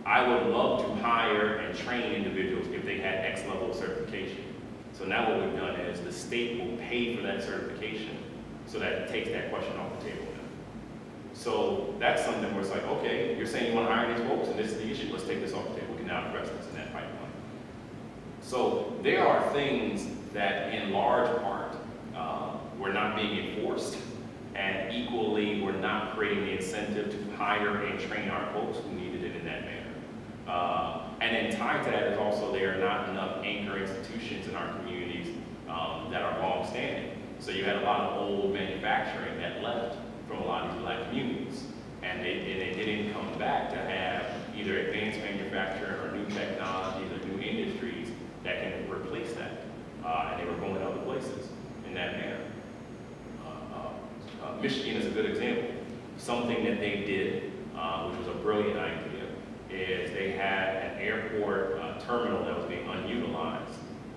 I would love to hire and train individuals if they had X level of certification. So now what we've done is the state will pay for that certification so that it takes that question off the table now. So that's something where it's like, okay, you're saying you want to hire these folks and this is the issue, let's take this off the table. We can now address this in that pipeline. So there are things that in large part were not being enforced, and equally we're not creating the incentive to hire and train our folks who needed it in that manner. And then tied to that is also there are not enough anchor institutions in our communities that are long-standing. So you had a lot of old manufacturing that left from a lot of these black communities, and they didn't come back to have either advanced manufacturing or new technologies or new industries that can replace that. And they were going to other places in that manner. Michigan is a good example. Something that they did, which was a brilliant idea, is they had an airport terminal that was being unutilized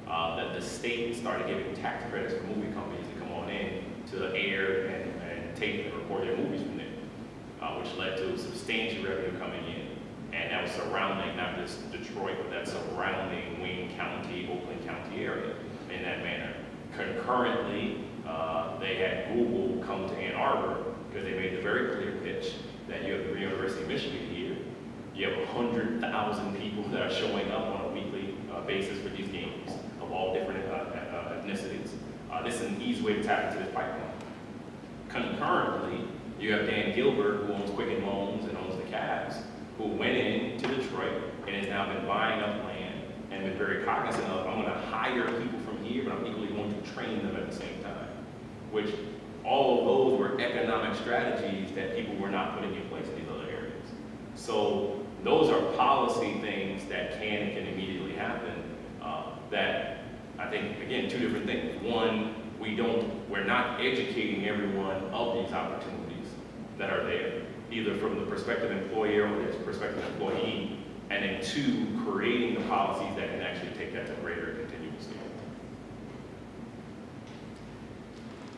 that the state started giving tax credits for movie companies to come on in to air and take and record their movies from there, which led to substantial revenue coming in. And that was surrounding not just Detroit, but that surrounding Wayne County, Oakland County area in that manner. Concurrently, they had Google come to Ann Arbor because they made the very clear pitch that you have the University of Michigan here. You have 100,000 people that are showing up on a weekly basis for these games of all different ethnicities. This is an easy way to tap into this pipeline. Concurrently, you have Dan Gilbert, who owns Quicken Loans and owns the Cavs, who went in to Detroit and has now been buying up land and been very cognizant of, I'm going to hire people from here, but I'm equally going to train them at the same time. Which all of those were economic strategies that people were not putting in place in these other areas. So those are policy things that can and can immediately happen that I think, again, two different things. One, we're not educating everyone of these opportunities that are there, either from the prospective employer or the prospective employee, and then two, creating the policies that can actually take that to greater continuous scale.